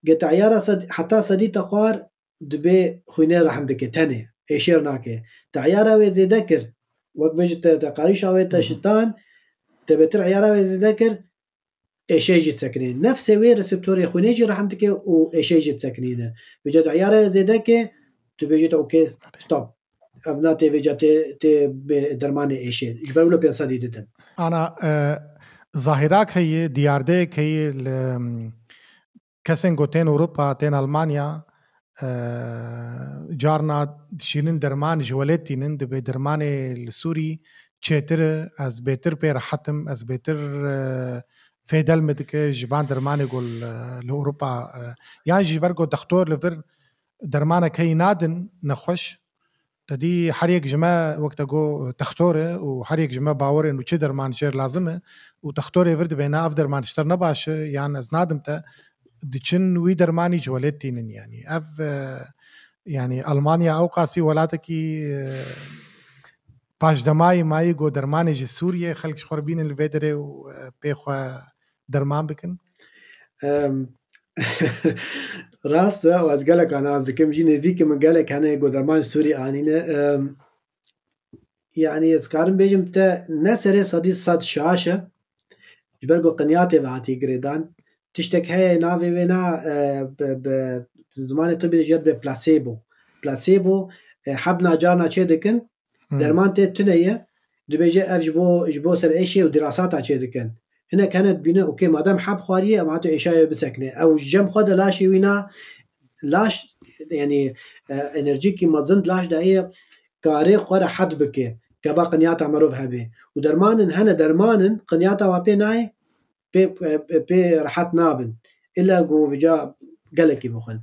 قت عيار صد حتى صدي تقار دبي خوينا رحم دك تاني شير ناكي تعياره وزي ذكر وقت بيجي تقاريش أو تشتان تبتر عيارة وذكر إشيجي تسكنين نفس وير ريسبتوري خونيجي رحمتك وإشيجي تسكنينه بيجي عيارة وذكر تبيجي أوكي ستوب أفنا تيفيجا تي تي بدرماني إيشين جبروا له بينسا دي دتن. أنا ظاهراك هي ديارديك هي ل كسنجو تين أوروبا تين ألمانيا جارنا شينين درمان جوالتينين دب درماني السوري تشتر از بيتر بير حتم از بيتر في دلمتك جبان درماني قول لأوروبا يعني جبرقو دكتور لفر درمانه كي نادن نخوش تدي حريق جما وقت جو تختوره وحريق جما باور انه چه درمان شر لازمه وتختوره ورد بينا اف درمان شر نباشه يعني از نادم تا دچن وي درماني جولتين يعني اف يعني المانيا او قاسي ولاتكي باش دماي ماي جو درماني جي سوريا خلق خربين الفيدري وبيخوا درمان بكن راسته واز قالك انا زكم جي نزيك من قالك انا جو درمان سوري انينا يعني اسكارم بيجم تا نسري صديق صد شاشه جبرقو قنياتي بعتي جريدان تشتك هي نافي بنا ب زمان طبي جد ببلاسيبو بلاسيبو حبنا جارنا شدكن درمان تي تنيه دبيجه اجبو اجبو سر ايشي ودراسات شدكن هنا كانت بينا اوكي مادام حب خواريه معناته ايشاي بسكنه او جم خد لاشي وينا لاش يعني انرجيكي مازند لاش دايه كاري خور حد بك كبا قنياته معروف هبي ودرمان هنا درمان قنياته وابيناي بي بي راحت نابن الا جو فيجا قالك بخن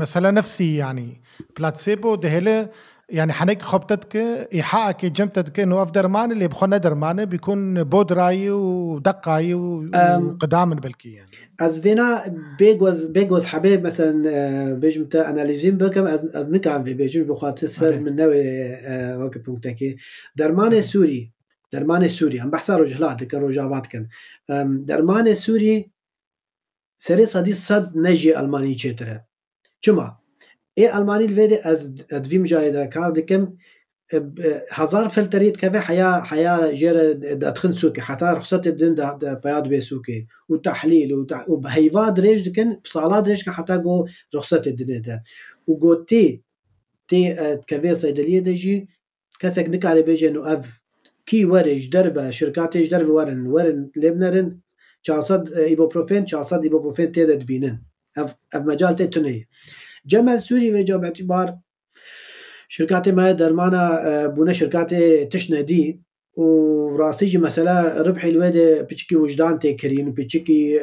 مساله نفسي يعني بلاتسيبو دهله يعني حنك خبطتك ايحاءك جمتك انه افدرمان اللي بخنا درمانه بيكون بودراي ودقاي وقدام بالكي يعني از فينا بيجوز بيجوز حبايب مثلا بيجمت اناليزين بكم از نكع في بيجوز بخاطر سر من نوي وقت بوكتكي درمان سوري درمان سوري هم بحسها رجلات لكن رجعات كان درمان سوري سري صدي صد نجي ألماني تشتره جمع إيه ألماني الفيدي از أدفيم جايدا كاردكم هزار فلتريت كافي حياة حياة جيرة دخن سوكي حتى رخصة الدين دا بياض بسوكي وتحليل وبهيفاد ريج دكن بصالات ريج حتى جو رخصة الدين دا وجو تي تي كافي صيدلية دجي كاسك نكاري بيجي إنه أف كي ورج دربه شركات ايش دربه ورن ورن لبنرن أربعمية ايبوبروفين أربعمية ايبوبروفين تيدت بينن اف اف مجال تتنيه جمع سوري وجا باعتبار شركات ما درمانا بونه شركات تشندي وراسيج مثلا ربحي الواد بيشكي وجدان تكرين بيشكي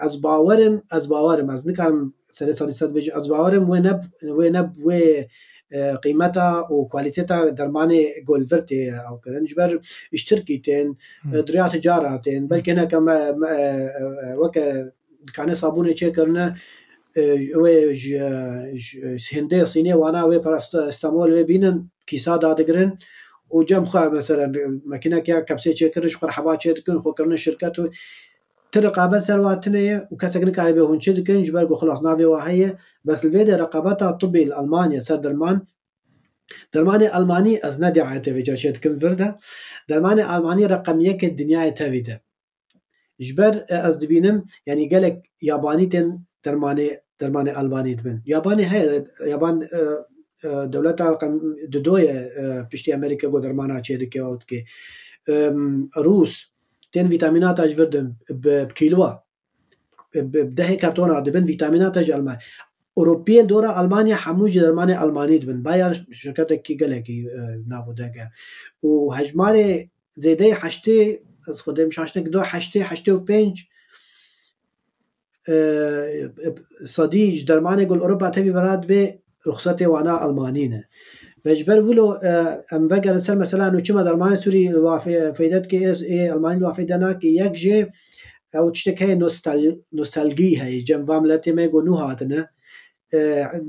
از باورم از باورم از نكرم ثلاثة بيجي از باورم وينب وينب وي قيمتها وكواليتيتها درماني جولفرتي او كرن جبر اشتركيتين دريا تجارتين بلكي هنا كما وكا كان صابونه تشكرنا ويج هندي صيني وانا وي باراستامول وي بينن كيسا دادغرن وجم خا مثلا ماكينه كيا كبسه تشكرش فرحبا تشكرن خو كرن شركته ترقابه سرواتنيه وكسكن كاري بهون تشدكن جبرغو خلاص نافي وهي بس الفيديو رقابتها الطبي الالمانيا صار درمان درماني الماني از نادي عتفيجا تشدكن فرده درماني الماني رقم يك الدنيا تفيده جبر از دبينم يعني قالك ياباني تن درماني درماني الباني تبن ياباني هي يابان دولتها رقم ددويه بشتي امريكا جو درمانها تشدكي اوتكي روس تن فيتامينات اجفردن بكيلوا بده كرتون عدبن فيتامينات اج المانيا اوروبيين دوره المانيا حموج درماني الماني دبن باير شركه كي قالكي نابوداك وهجماني زيدي حشتي استخدم حشتك دو حشتي حشتي وبنج صديج درماني قول اوروبا تبي براد برخصتي وانا المانينا فجبر بلو ام بقى نسال مثلا انه كما درمان سوري الوافي فايدتك اس اي الماني الوافي دناك يكجي او تشتكي نوستال نوستالجي هي جنب فاملاتي ما يقولوا هاتنا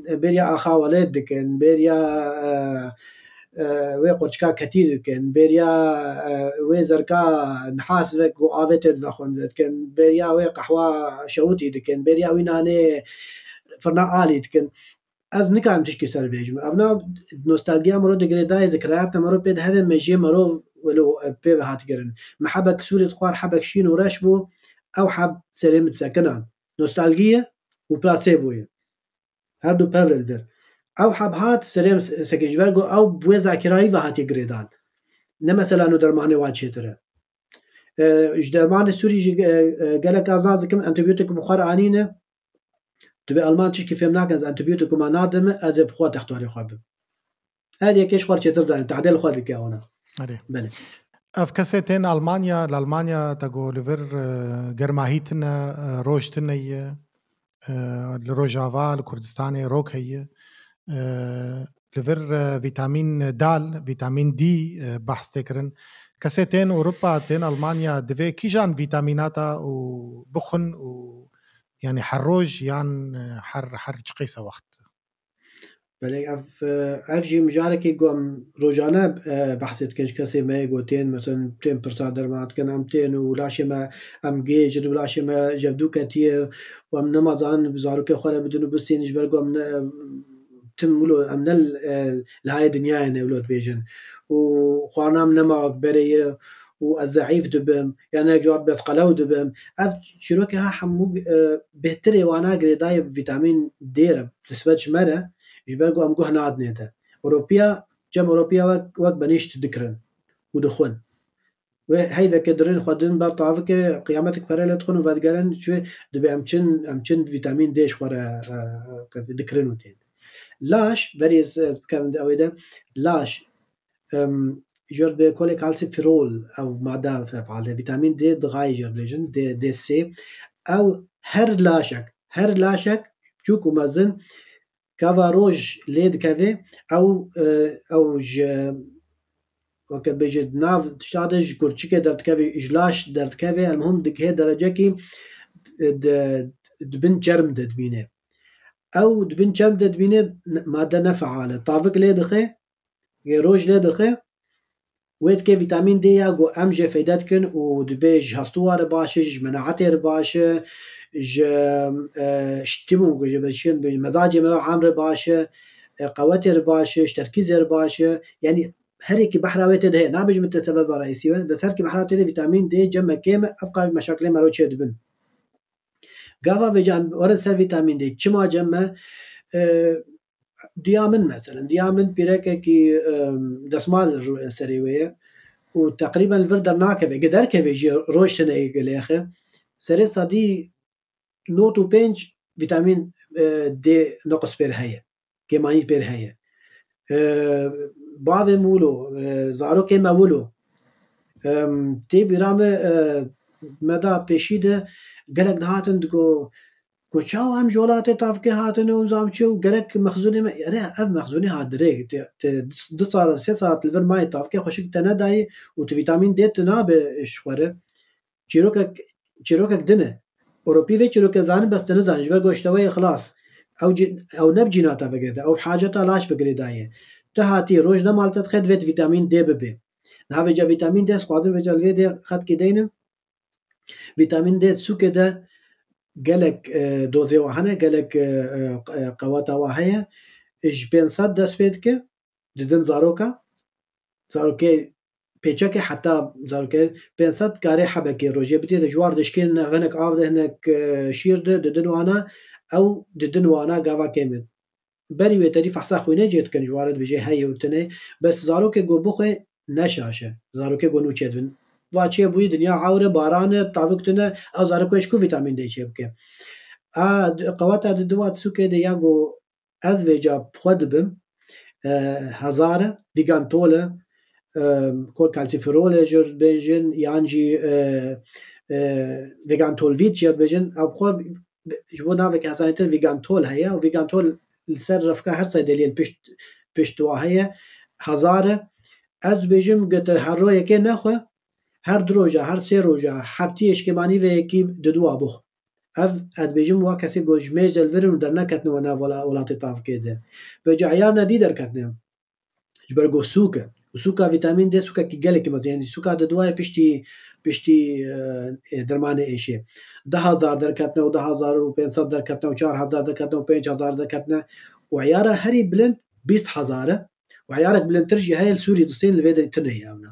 بيريا اخا ولد كان بيريا وي قرشكا كتير كان بيريا وي زركا نحاس فك وافيتد فخون كان بيريا وي قهوه شوتي كان بيريا ويناني فرنا عالي كان از نکام تشکی سر بیجم. اونا نوستالژیا مرو دگریدای ذکرات مرو پد هدن مجی مرو ولو پی به هات گرن. محبک سوری تقار حبک شین و رشبو او حب سریم سکنان. نوستالژیا و پلاسیبوی. هر دو پاور الور. او حب هات سرم سكجبرغو او بو ذاكراي وهاتي غريدان نه مثلا نو درمانه واچيتره اج درمان سوري قالك ازازكم انتبيوتيك بخار عنينه تبي المان تشكي فهمناك از انتبيوتيك ما نادم از بخو تختاري خاب هذه كيش خرجت زين تعديل خد لك هنا بله افكاستين المانيا لالمانيا تاغو ليفر جرماهيتنا روجتني الروجافا الكردستاني روكيه ليفر فيتامين دال فيتامين دي بحث تكرن كاستين اوروبا تن المانيا دفي كيجان فيتاميناتا وبخن و يعني حروج يعني حر حر قيسه وقت بله اف اف جی مجاره که گم روزانه بحثت کنش کسی میگو تین مثلا تین پرسان درمات کنم تین و لاشه ما ام گیجد و لاشه ما جبدو کتیه و ام نمازان بزارو که خوره بدونو بستینش برگو ام تم ولو ام نل لهای دنیای نولود بیجن و خوانم نماغ بریه و از ضعیف دبم یعنی جواب بس قلو دبم اف چیرو که ها حمو بهتره وانا گریدای ویتامین دیره نسبتش مره جبرگو ام گوه ناد نیده اوروپیا جم اوروپیا وک وک بنیشت دکرن و دخون و هی وکه درین خودن بر طاوه که قیامت کپره لدخون و ودگرن چوه دبی امچن امچن ویتامین دیش خوره دکرن و دین لاش بری از بکرم ده اویده لاش جرد به کلی کالسیفیرول او ماده فعاله ویتامین دی دغای جرد لیجن دی دی سی او هر لاشک هر لاشک چوک و مزن كافاروج ليد كافي او او ج وكان بيجي ناف تشادج كورتشيكا درت كافي اجلاش درت كافي المهم دك هي درجه كي دبن جرم دبينه او دبن جرم دبينه ماده نفعاله طافق ليد اخي روج ليد اخي ويت كي فيتامين دي ياغو ام جي فايدتكن ودبيج هستوار باشج مناعتي رباشه ج اشتمو جبشين بالمزاج ما عمر باشه قواتي باشه تركيز باشه يعني هركي بحراوات ده نابج من السبب الرئيسي بس هركي بحراوات فيتامين دي جمع كيما افقا مشاكل ما روتش دبن غافا فيجان ورا سر فيتامين دي جمع جمع ديامن مثلا ديامن بيركه كي دسمال سريويه وتقريبا الفردر ناكبه قدر كيجي روشن ايغليخه سري صدي نوتو بنج فيتامين دي نقص برهيه كيماني برهيه بعض مولو زارو كيما مولو تي برامه مدى بشيده قالك نهاتن دكو کوچاو هم جولات تاف که هاتن اون زامچو گرک مخزونی ره اف مخزونی ها درک دو سال سه سال لیور مای تاف که خوشک تنه دای و تو ویتامین دی تنه به شوره چیروک چیروک دنه اروپی و چیروک زان بس تنه زان جبر گوشتوی خلاص او او نب جناتا بگیده او حاجت علاش بگیدای ته هاتی روز نه مالت خد ویت ویتامین دی به نه وجا ویتامین دی سقادر وجا لی دی خد کیدینم ویتامین دی سوکه ده قالك دوزي وهنا قالك قواتا وهي جبين صد دسبيدك ددن زاروكا زاروكي بيتشكي حتى زاروكي بين صد كاري حبكي روجي بدي الجوار دشكين هناك عاود هناك شيرد ددن وانا او ددن وانا قاوا كامل بري وتريف حسا خوينا جيت كان جوارد بيجي هي وتني بس زاروكي جو بوخي نشاشه زاروكي جو نوتشدن واچه بوی دنیا عوره بارانه تاوکتنه او زارکوش کو ویتامین دی چه بکه ا قوات د دوات سوکه د یاگو از وجا پردبم هزاره دیگانتوله کول کالتیفرول جور بنجن یانجی ویگانتول ویچ یاد بجن او خو جو ناو که ازایتر ویگانتول هيا او ویگانتول سر رفقه هر صیدلیل پشت پشتوا هيا هزاره از بجم گت هر روی که نخو هر دروجه هر سه روجه هفتیش که معنی و کی ددو ابو اف ادبجم وا کسی گوجمج دلورم در نکت نو نه ولا ولات طاف کده و جعیار ندی در کتنم جبر گو سوکه سوکه ویتامین د سوکه کی گله کی مز یعنی سوکه د دوای پشتی پشتی درمانه ایشه ده هزار در کتنه و ده هزار و پنج صد در کتنه و چهار هزار در کتنه و پنج هزار در کتنه و عیاره هری بلند بیست هزار و عیاره بلند ترجی هیل سوری دسین لوید تنه یامنا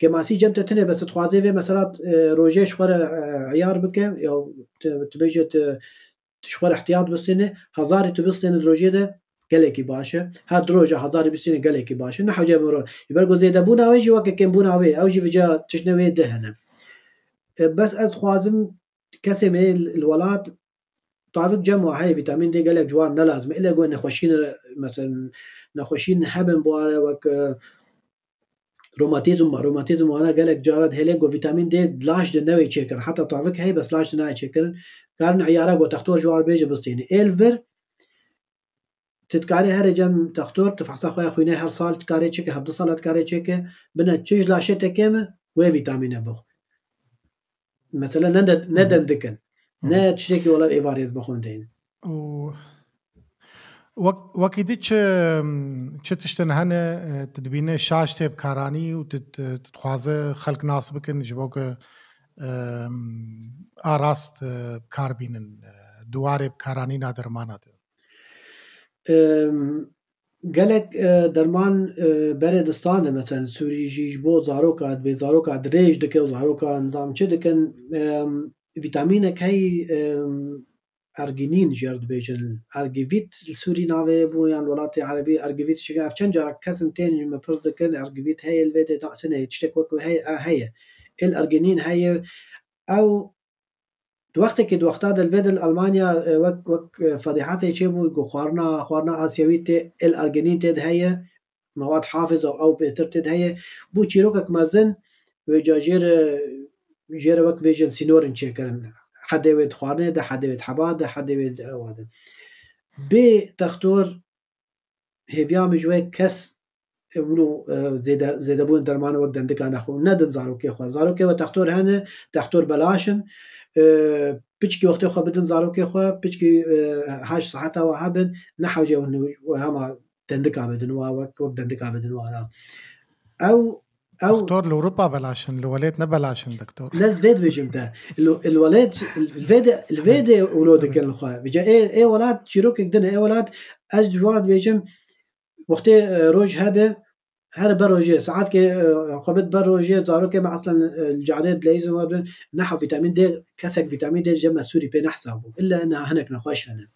کماسی جمعه تنه بس تخوازه و مثلا روجه شخور عیار بکن یا تبیجه شخور احتیاط بستینه هزاری تو بستینه دروجه ده گلکی باشه هر دروجه هزار بیستین گلکی باشه نه حجم رو برگو زیده بونه اوی جوا که کم بونه اوی اوی جوا تشنوی دهنه بس از خوازم کسی من الولاد طافق جمع هاي فيتامين دي قالك جوار نلازم الا قول نخوشين مثلا نخوشين هبن بواره وك روماتيزم روماتيزم وانا قالك جارد هليكو فيتامين دي لاش دنوي تشكر حتى طافق هاي بس لاش دناي تشكر قارن عياره و تختور جوار بيجي بسطيني الفر تتكاري هرجم تختور تفحص اخويا خوينا هر صال تكاري تشكي هبد صالات كاري تشكي بنا تشيج لاشته كامه و فيتامين بخ مثلا ند ندندكن نه تشتكي ولا إيفاريز بخون دين. و وقتی چه چه تشتنهانه تدبینه شاشته بکارانی و تتخوازه خلق ناسب کن جبو که آراست بکار بینن دواره بکارانی نادرمانه ده. گلک درمان بره دستانه مثلا سوری جیجبو زاروکاد به زاروکاد ریج دکه و زاروکاد نظام چه دکن فيتامين كاي ارجينين جرد بيجن ارجيفيت السوري نافي بو يعني الولايات العربيه ارجيفيت شجع فشان جرك كاسنتين ما برز كان ارجيفيت هاي الفيدا دعتنا تشتك وك هاي هاي الارجينين هاي او وقت كد وقت هذا الفيدا الالمانيا وك وك فضيحات تشيبو خوارنا خوارنا اسيويت الارجينين تد هاي مواد حافظه او بترتد هاي بو تشيروك مازن وجاجير جيره وقت بيجن سينورن تشكرن حدا يود خوانه ده حدا يود حباده حدا يود اواد بي تختور هيفيام جوي كس ولو زيد زيدبون درمان وقت عندك انا خو ند زارو كي خو زارو كي وتختور هنا تختور بلاشن بيشكي وقت خو بدن زارو كي خو بيشكي هاش صحته وهبن نحوجه وهما تندك عبدن وقت عندك عبدن وانا او أو دكتور لأوروبا بلاشن الولاد نبلاشن دكتور لا زفيد بيجم ده الولاد الفيد الفيد ولود كان الخا بيجا إيه إيه ولاد شيروك قدنا إيه ولاد أجد ولاد بيجم وقت روج هبة هر بروجي ساعات كي قبت بروجي زارو كي أصلا الجعدات لازم نحو فيتامين د كسك فيتامين د جمع سوري بين حسابه إلا أنا هناك نخاش هنا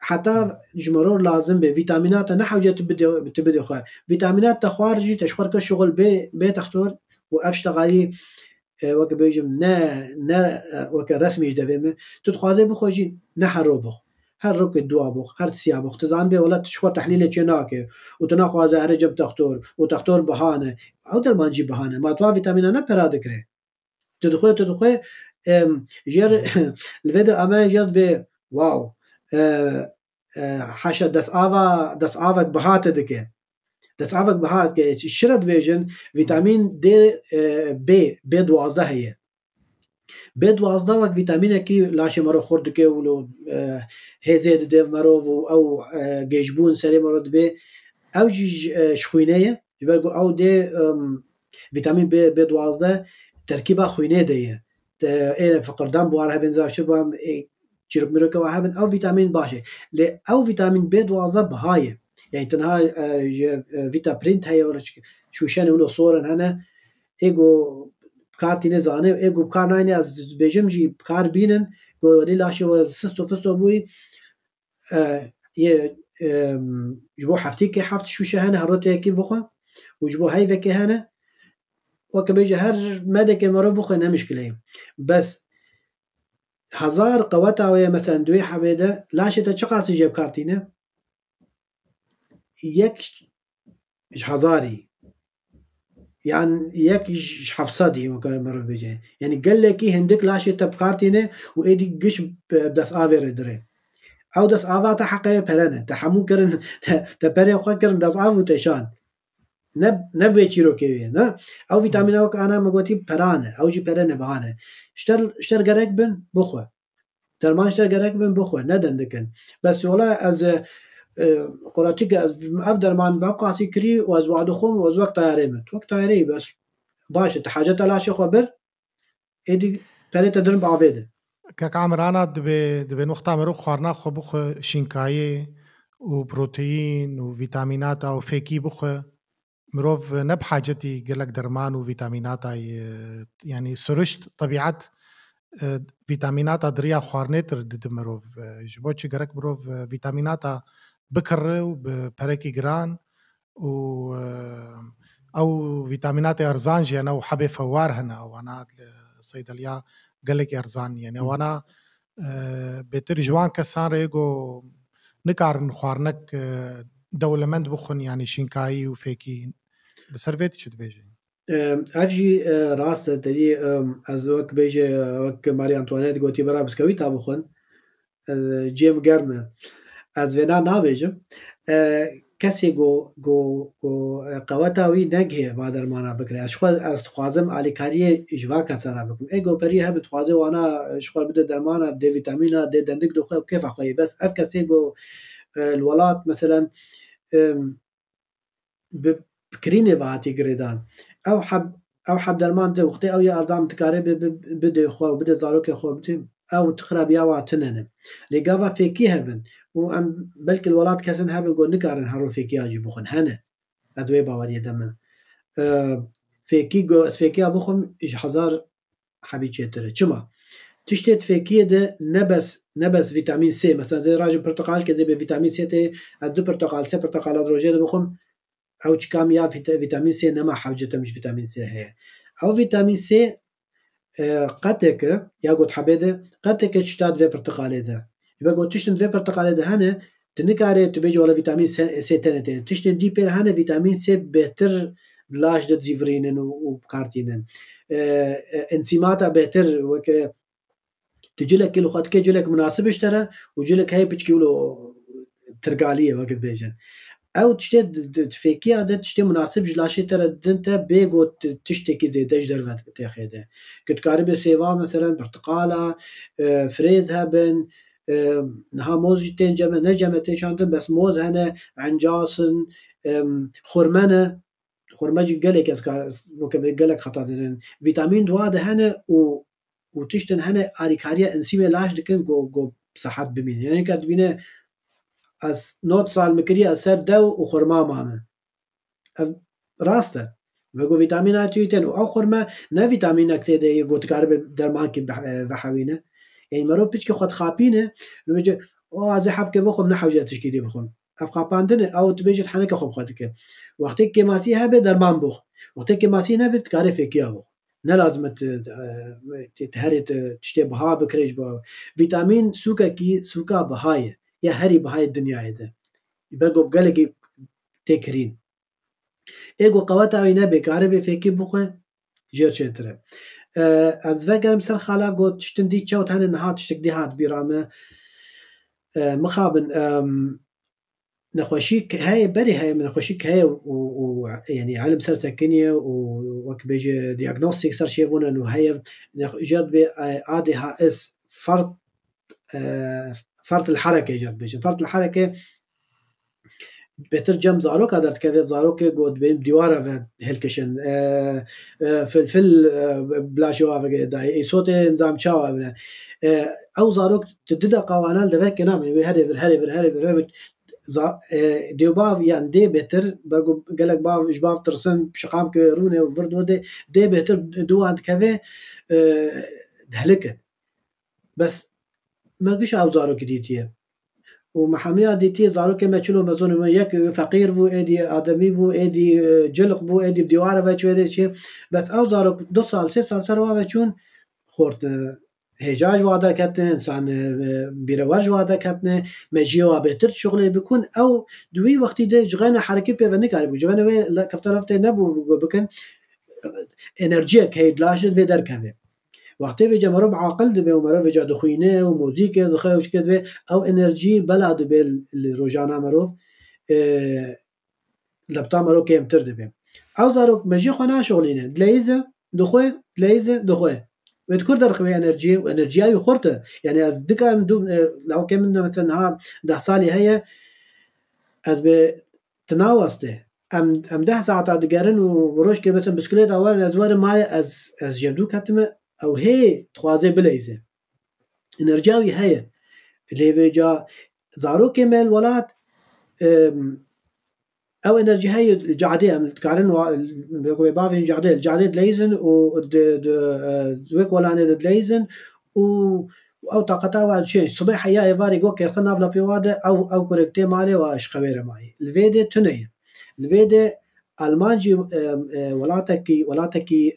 حتى جمرور لازم به فيتامينات نحو جت بدي بتبدي خا فيتامينات تخارجي تشخر كشغل بي بي تختور واشتغالي وك بيجم نا نا وك رسمي دبم تتخازي بخوجي نحرو بخ هر روك دوا بخ هر سيا بخ تزان بي ولا تشخر تحليل جناك وتناخواز هرجب تختور وتختور بهانه او درمانجي بهانه ما تو فيتامينات برادكري تدخل تدخل جير الفيدر امان جد بي واو حاشا دس آوا دس آوا بهات دکه دس آوا بهات که شرط بیشن ویتامین دی ب ب دوازده هیه ب دوازده وقت ویتامینه کی لاش مرا خورد که ولو هزید دیو مرا و او گیجبون سری مرد به او چیش خوینه جبرگو او دی ویتامین ب ب دوازده ترکیب خوینه دیه این فقردان بواره بنزاف شبام چیروک میروکه و هبن او ویتامین باشه لی او ویتامین بی دوازده بهایه یعنی تنها ویتا پرینت هایه و شوشن اولو سورن هنه ایگو بکار تینه زانه ایگو بکار ناینه از بیجم جی بکار بینن گو دی لاشه و سستو فستو بوی یه جبو هفتی که هفت شوشه هنه هر رو تیکی بخواه و جبو هیوه که هنه و که بیجه هر مده که مرو بخواه نمشکله بس هزار قوته ويا مثلا دوي حبيده لاشته چقاس جيب كارتينه يك ايش هزاري يعني يك ايش حفصدي ممكن مره بيجي يعني قال لك هندك لاشته بكارتينه وادي قش بدس افير دري او دس افاته حقه بلانه تحمو كرن تبري وخكر دس افو تشان نب نبوي تشيروكي نه او فيتامينوك انا مغوتي برانه او جي برانه بهانه شتر شتر جرك بن بخوه درمان شتر جرك بن بخوه ندندكن بس والله از قراتیک از اف درمان با قاسی کری و از وعده خم و از وقت تیاری مت وقت تیاری بس باشه تحاجت علاش خبر ادی پری تدرم بعوده که کامرانه دب دب نقطه مرو خورنا خوب خو شینکایی و پروتئین و ویتامینات و فکی بخو مرو نب حاجتی گلک درمان و ویتامینات یعنی سرشت طبیعت فيتامينات دريا خوارنتر دمروف جبوتش غرك بروف فيتامينات بكر وبركي جران و او فيتامينات ارزانج انا وحبه فوار هنا وانا الصيدليه قال لك ارزان يعني وانا بتر جوان كسان ريغو نكارن خوارنك دولمند بخن يعني شينكاي وفيكي بسرفيت شد بيجي افجي راس تدي از وك بيجي وك ماري انطوانيت قوتي برا بسكويت ابوخن جيم جارمه از فينا نابيجم كسي جو جو قواتاوي نجه بعد المانا بكري اشخو از خوازم علي كاري اجوا كسرا بكم ايجو بري هبت خوازي وانا اشخو بده درمانه دي فيتامينه دي دندك دو خو كيف اخوي بس اف كسي جو الولات مثلا بكريني بعتي جريدان او حب او حب درمان ده وقتي او يا ارزام تكاري بده خو بده زاروك خو بده او تخرب يا واتنن لقاوا فيكي هبن وام بلكي الولاد كسن هبن قول نكارن هرو فيكي اجي بخن هنا ادوي باوري دم فيكي جو فيكي ابوخم اج هزار حبي تشتري تشما تشتت فيكي ده نبس نبس فيتامين سي مثلا زي راجل برتقال كده بفيتامين سي تي ادو برتقال سي برتقال دروجه بخم او كم يا فيتامين سي نما حوجته مش فيتامين سي هي او فيتامين سي قاتك يا قد حبيده قاتك تشتاد في برتقاله ده يبقى قلت تشتن في برتقاله ده هنا تنكاري تبيج ولا فيتامين سي تنتين تشتن دي بير هنا فيتامين سي بهتر لاش ده زيفرينن وكارتينن انسيماتا بهتر وك تجيلك كيلو خد كيجيلك مناسب اشترى وجيلك هاي بتكيلو ترقاليه وقت بيجن او تشتد فيكي عدد تشتي مناسب جلاشي تردنت بيغو تشتكي زيدج درفت تاخده كنت كاربي سيفا مثلا برتقاله فريز هبن نها موز تنجم نجمه تشاندن بس موز هنا عنجاسن خرمنه خرمج قالك اسكار ممكن قالك خطاتين فيتامين د هذا هنا و وتشتن هنا اريكاريا انسيمه لاش دكن جو جو صحه بمين يعني كاتبينه از نوت سال مكري اثر دو وخرما مامه راسته بقول فيتامينات يوتن او خرما نا فيتامينات كده يقول تقارب درمان كي بحوينه يعني مرو بيش كي خد خابينه نمجي او از حبك بخم نحوجاتش كده بخم افقا باندن او تبيجي حنك خب خدك وقت كي ماسي هبه درمان بخ وقت كي ماسي نبت تعرف كيابو نا لازم تهرت تشتي بها بكريج با فيتامين سوكا كي سوكا بهايه يا هري بهاي الدنيا ده يبقى بقالك تكرين ايجو قواتا وينا بكاربي فيكي بوخه جير شتره از فكر مثل خلا قلت تشتندي تشوت هن نهات تشتدي هات بيرامه مخابن نخوشيك هاي بري هاي من نخوشيك هاي و يعني علم سر سكنيه وكبيجي دياغنوستيك صار شي بون انه هاي جد ا دي ها اس فرط فرط الحركه جاب بيجن فرط الحركه بترجم زاروك قدرت كذا زاروك قد بين ديواره هلكشن فلفل بلاشوا اي صوت نظام تشاو او زاروك تدد قوانال دفك نام هري هري هري ديوباف يعني دي بتر قال لك باف شباب ترسن بشقام كرونه وفرد ودي دي بتر دو عند كذا هلكه بس ما قش او زارو كديتيه ومحاميه ديتيه زارو كما تشلو مزون يك فقير بو ادي ادمي بو ادي جلق بو ادي بديوار واتشي بس او زارو دو سال سه سال سره واتشون خورت هجاج وادر كاتن انسان بيرواج وادر كاتن مجيو بهتر شغله بيكون او دوي وقتي ده جغنا حركه بيفنك على بجغنا كفترفت نبو بكن انرجيك هيد لاشد في دركه وقت فيجا مرب عاقل دبي ومرب فيجا دخوينه وموزيكا دخوش كده او انرجي بلا دبي الروجانا مروف لبطا مرو كيمتر دبي او زاروك مجي خنا شغلينه دلايزه دخوه دلايزه دخوه وتكور درخوي انرجي وانرجي اي خورته يعني از دكان لو كان مثلا ها ده صالي هي از به تناوسته ام ام ده ساعت عادگرن و بروش که مثلا بسکلیت اول از وار مای از از جندو کتمه او هی تخوازه بلیزه انرژیوی هی لیوی جا زارو که مل ولاد او انرژی هی جعده ام کارن و بافین جعده جعده دلیزن و د دوک ولانه دلیزن و او طاقتها وشيء الصبح يا ايفاري جوك يخلنا بلا بيواده او او كوريكتي مالي واش خبيره معي الفيدي تنيه الفيدي المانجي ولاتكي ولاتكي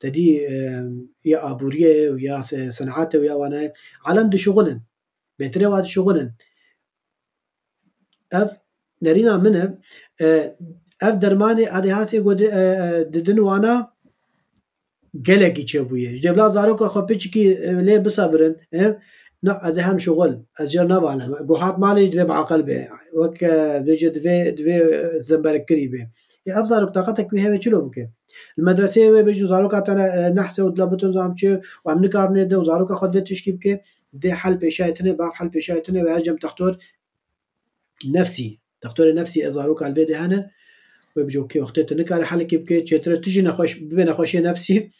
تدي يا ابوريه ويا صنعاته ويا وانا علم دي شغلن بتري واد شغلن اف نرينا منه اف درماني ادي هاسي ددن وانا جلقي تشابويه جبلا زاروكا خبيتشكي ليه بصبرن اه لا از هم شغل از جرنا بعلم قحط مالي دفي بعقلبه وك بيجي دفي دفي زنبرك كريبه يا افزارك طاقتك بها شنو بك المدرسه بيجي زاروكا تاع نحسه ودلبتو زامشي وعملي كارني ده وزاروكا خذ تشكي بك دي حل بشايتني با حل بشايتني وهجم تختار نفسي تختار نفسي ازاروكا الفيديو هنا وبيجي اوكي وقتها تنكر حالك بكي تشتري تجي نخوش ببين خوشي نفسي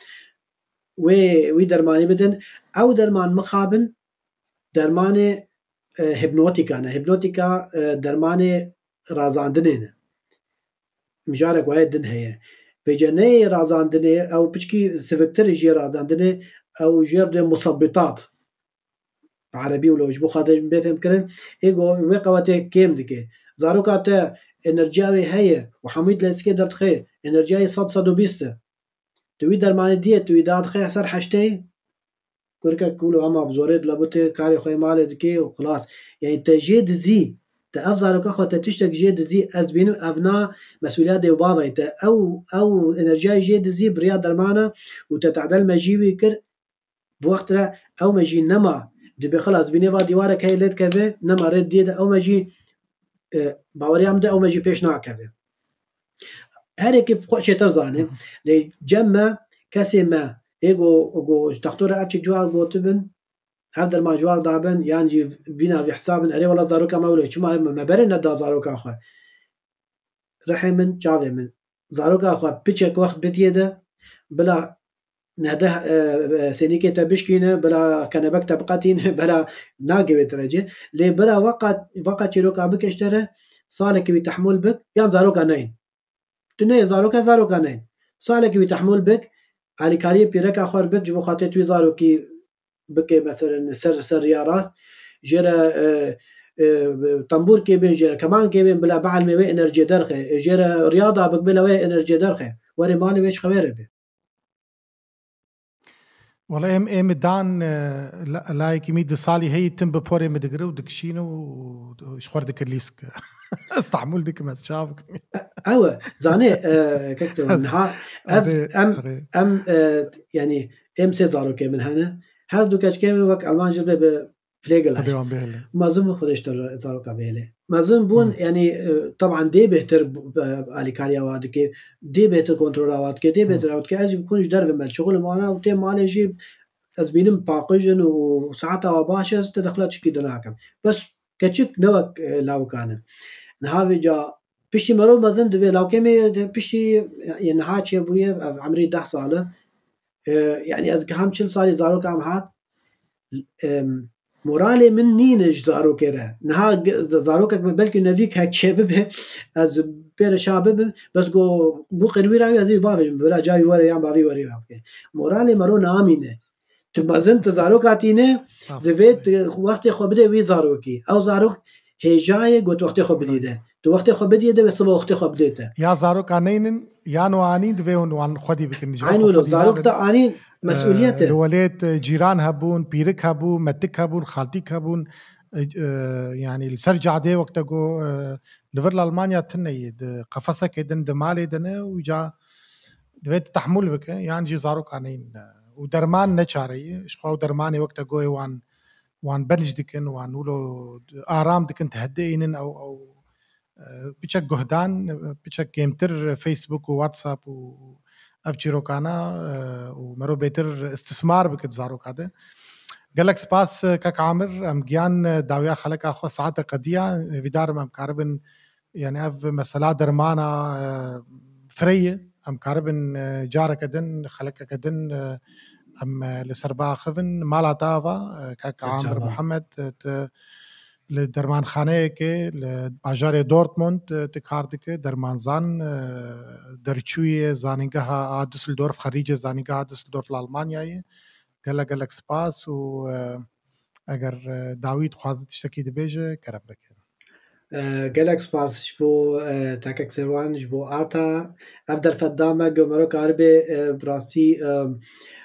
وي وي درماني بدن او درمان مخابن درماني هيبنوتيكا انا هيبنوتيكا درماني رازاندنين مجارك وهي دن هي بجني رازاندني او بشكي سفكتر جي رازاندني او جرد مثبطات عربي ولو جبو خاطر بفهم كرن ايغو وقواتي كيم دكي زاروكاتا انرژیای هیه و حمید لسکی درد خیه انرژیای صد صد و بیسته توی درمانی دیه توی داد خیه سر حشته کرکه کولو هم ابزارید لابوته کاری خوی ماله دکه و خلاص یعنی تجید زی تا افزارو که خود تشتک جید زی از بینم افنا مسئولیت دیو باوی تا او او انرژیای جید زی بریا درمانه و تا تعدل مجیوی کر بوقت را او مجی نما دبی خلاص بینه و دیواره که لید که به نما رد دیده او مجی باوری هم ده او مجی پیش ناکوه هر اکی خوش ترزانه لی جمع کسی ما ایگو تختور افچک جوار گوتو بن هف درمان جوار دابن یعنی بینا وی حسابن اری والا زاروکا مولوی چما مبره نده زاروکا خواه رحی من جاوه من زاروکا خواه پیچک وقت بتیه ده بلا نهده سینیکه تا بشکینه بلا کنبک طبقاتینه بلا ناگوی ترجه لی بلا وقت وقت چی روکا بکشتره ساله که بی تحمل بک یعن زاروکا نین تو نه زاروکا زاروکا نین ساله که بی تحمل بک علی کاری پیرک اخوار بک جبو خاطر توی زاروکی بکه مثلا سر سر یا راست جره تنبور که بین جره کمان که بین بلا بعل میوه انرژی درخه جره ریاضه بک بلا وی انرژی درخه وری مالی ویش خبره بی والله ام ام دان لايك ميد صالي هي تم بوري مدغرو دكشينو وشخور دك ليسك استعمل دك ما شافك ايوه زاني ككتب النهار ام ام يعني ام سيزارو كامل هنا هر دو كاش كامل وك المانجر ب فليغل ما زم خدش تر زارو كامل ما زم بون يعني طبعا دي بهتر على كاريا واد كي دي بهتر كنترول واد كي دي بهتر واد كي از يكونش درب مال شغل معنا وتي مالي جيب از بينم باقجن وساعتها وباشا تدخلتش كي دناكم بس كتشك نوك لو كان نهاوي جا بشي مرو ما زم دبي لو كمي بشي يعني هاتش ابويا عمري ده صاله يعني از كام شل صار زارو كام هات مورالي من نينج زارو كره نها زاروكك بلكي نفيك هك شبب از بير شبب بس جو بو قدوي راوي از بافي بلا جاي وري ام بافي وري مورالي مرو نامينه تمازن تزاروكاتينه دويت وقت خو بده وي زاروكي او زاروك هجاي گوت وقت خو بديده تو وقت خو بديده بس وقت خو بديته يا زاروك انين يا نوانين دويون وان خدي بكن جاي زاروك تا انين مسؤوليته الولاد جيران هبون بيرك هبون متك هبون خالتك هبون يعني السرج عادي وقت جو لفر لالمانيا تنيد قفصك دن دمالي دنا وجا دويت تحمل بك يعني جي زاروك عنين ودرمان نشاري شخو درماني وقت جو وان وان بلج دكن وان نولو آرام دكن تهدئين او او بيشك جهدان بيشك جيمتر فيسبوك وواتساب و افجيرو كانا ومرو بيتر استثمار بكت زاروك هذا گەلەک سپاس کەک عامر، ئەم گیان داویا خەڵکا خۆ سعاتە قەدیە ڤیدارم ئەم کاربن، یعنی ئەڤ مەسەلا دەرمانە فرەیە، ئەم کاربن جارەکە دن خەڵکەکە دن ئەم لەسەر باخڤن ماڵا تاڤە کەک عامر محەمەد لە دەرمانخانەیەکێ لە باژارێ دۆرتموند تە کار دکە دەرمانزان دەرچوویە زانینگەها دوسلدۆرف خەریجە زانینگەها دوسلدۆرف لە ئەڵمانیایە. گەلە گەلەک سپاس و ئەگەر داوید خوازت شتێکی دەبێژە کەرەم بکەن. گەلەک سپاس ji bo تاکەک سێروان ji bo ئاتا ئەڤ دەرفەتدامە گۆمەرۆ کاربێ براستی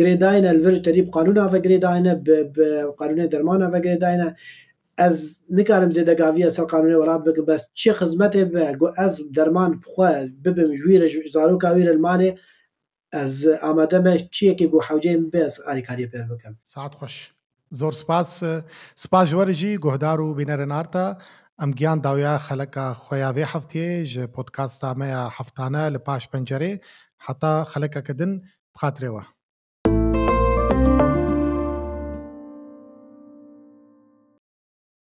غريداينا الفر تريب قانونا فغريداينا ب بقانون درمانا فغريداينا از نکارم زیده گاوی اصل قانونی وراد بکن بس چه خدمتی بگو از درمان بخواه ببم جویر زارو کاویر المانه از آماده مش چیه که گو حوجه ام بس آری کاری پر بکن. ساعت خوش زور سپاس سپاس جوارجی گهدارو بینرنارتا ام گیان داویا خلق خویاوی هفته ج پودکاستا میا هفتانه لپاش پنجره حتا خلق کدن بخاطره و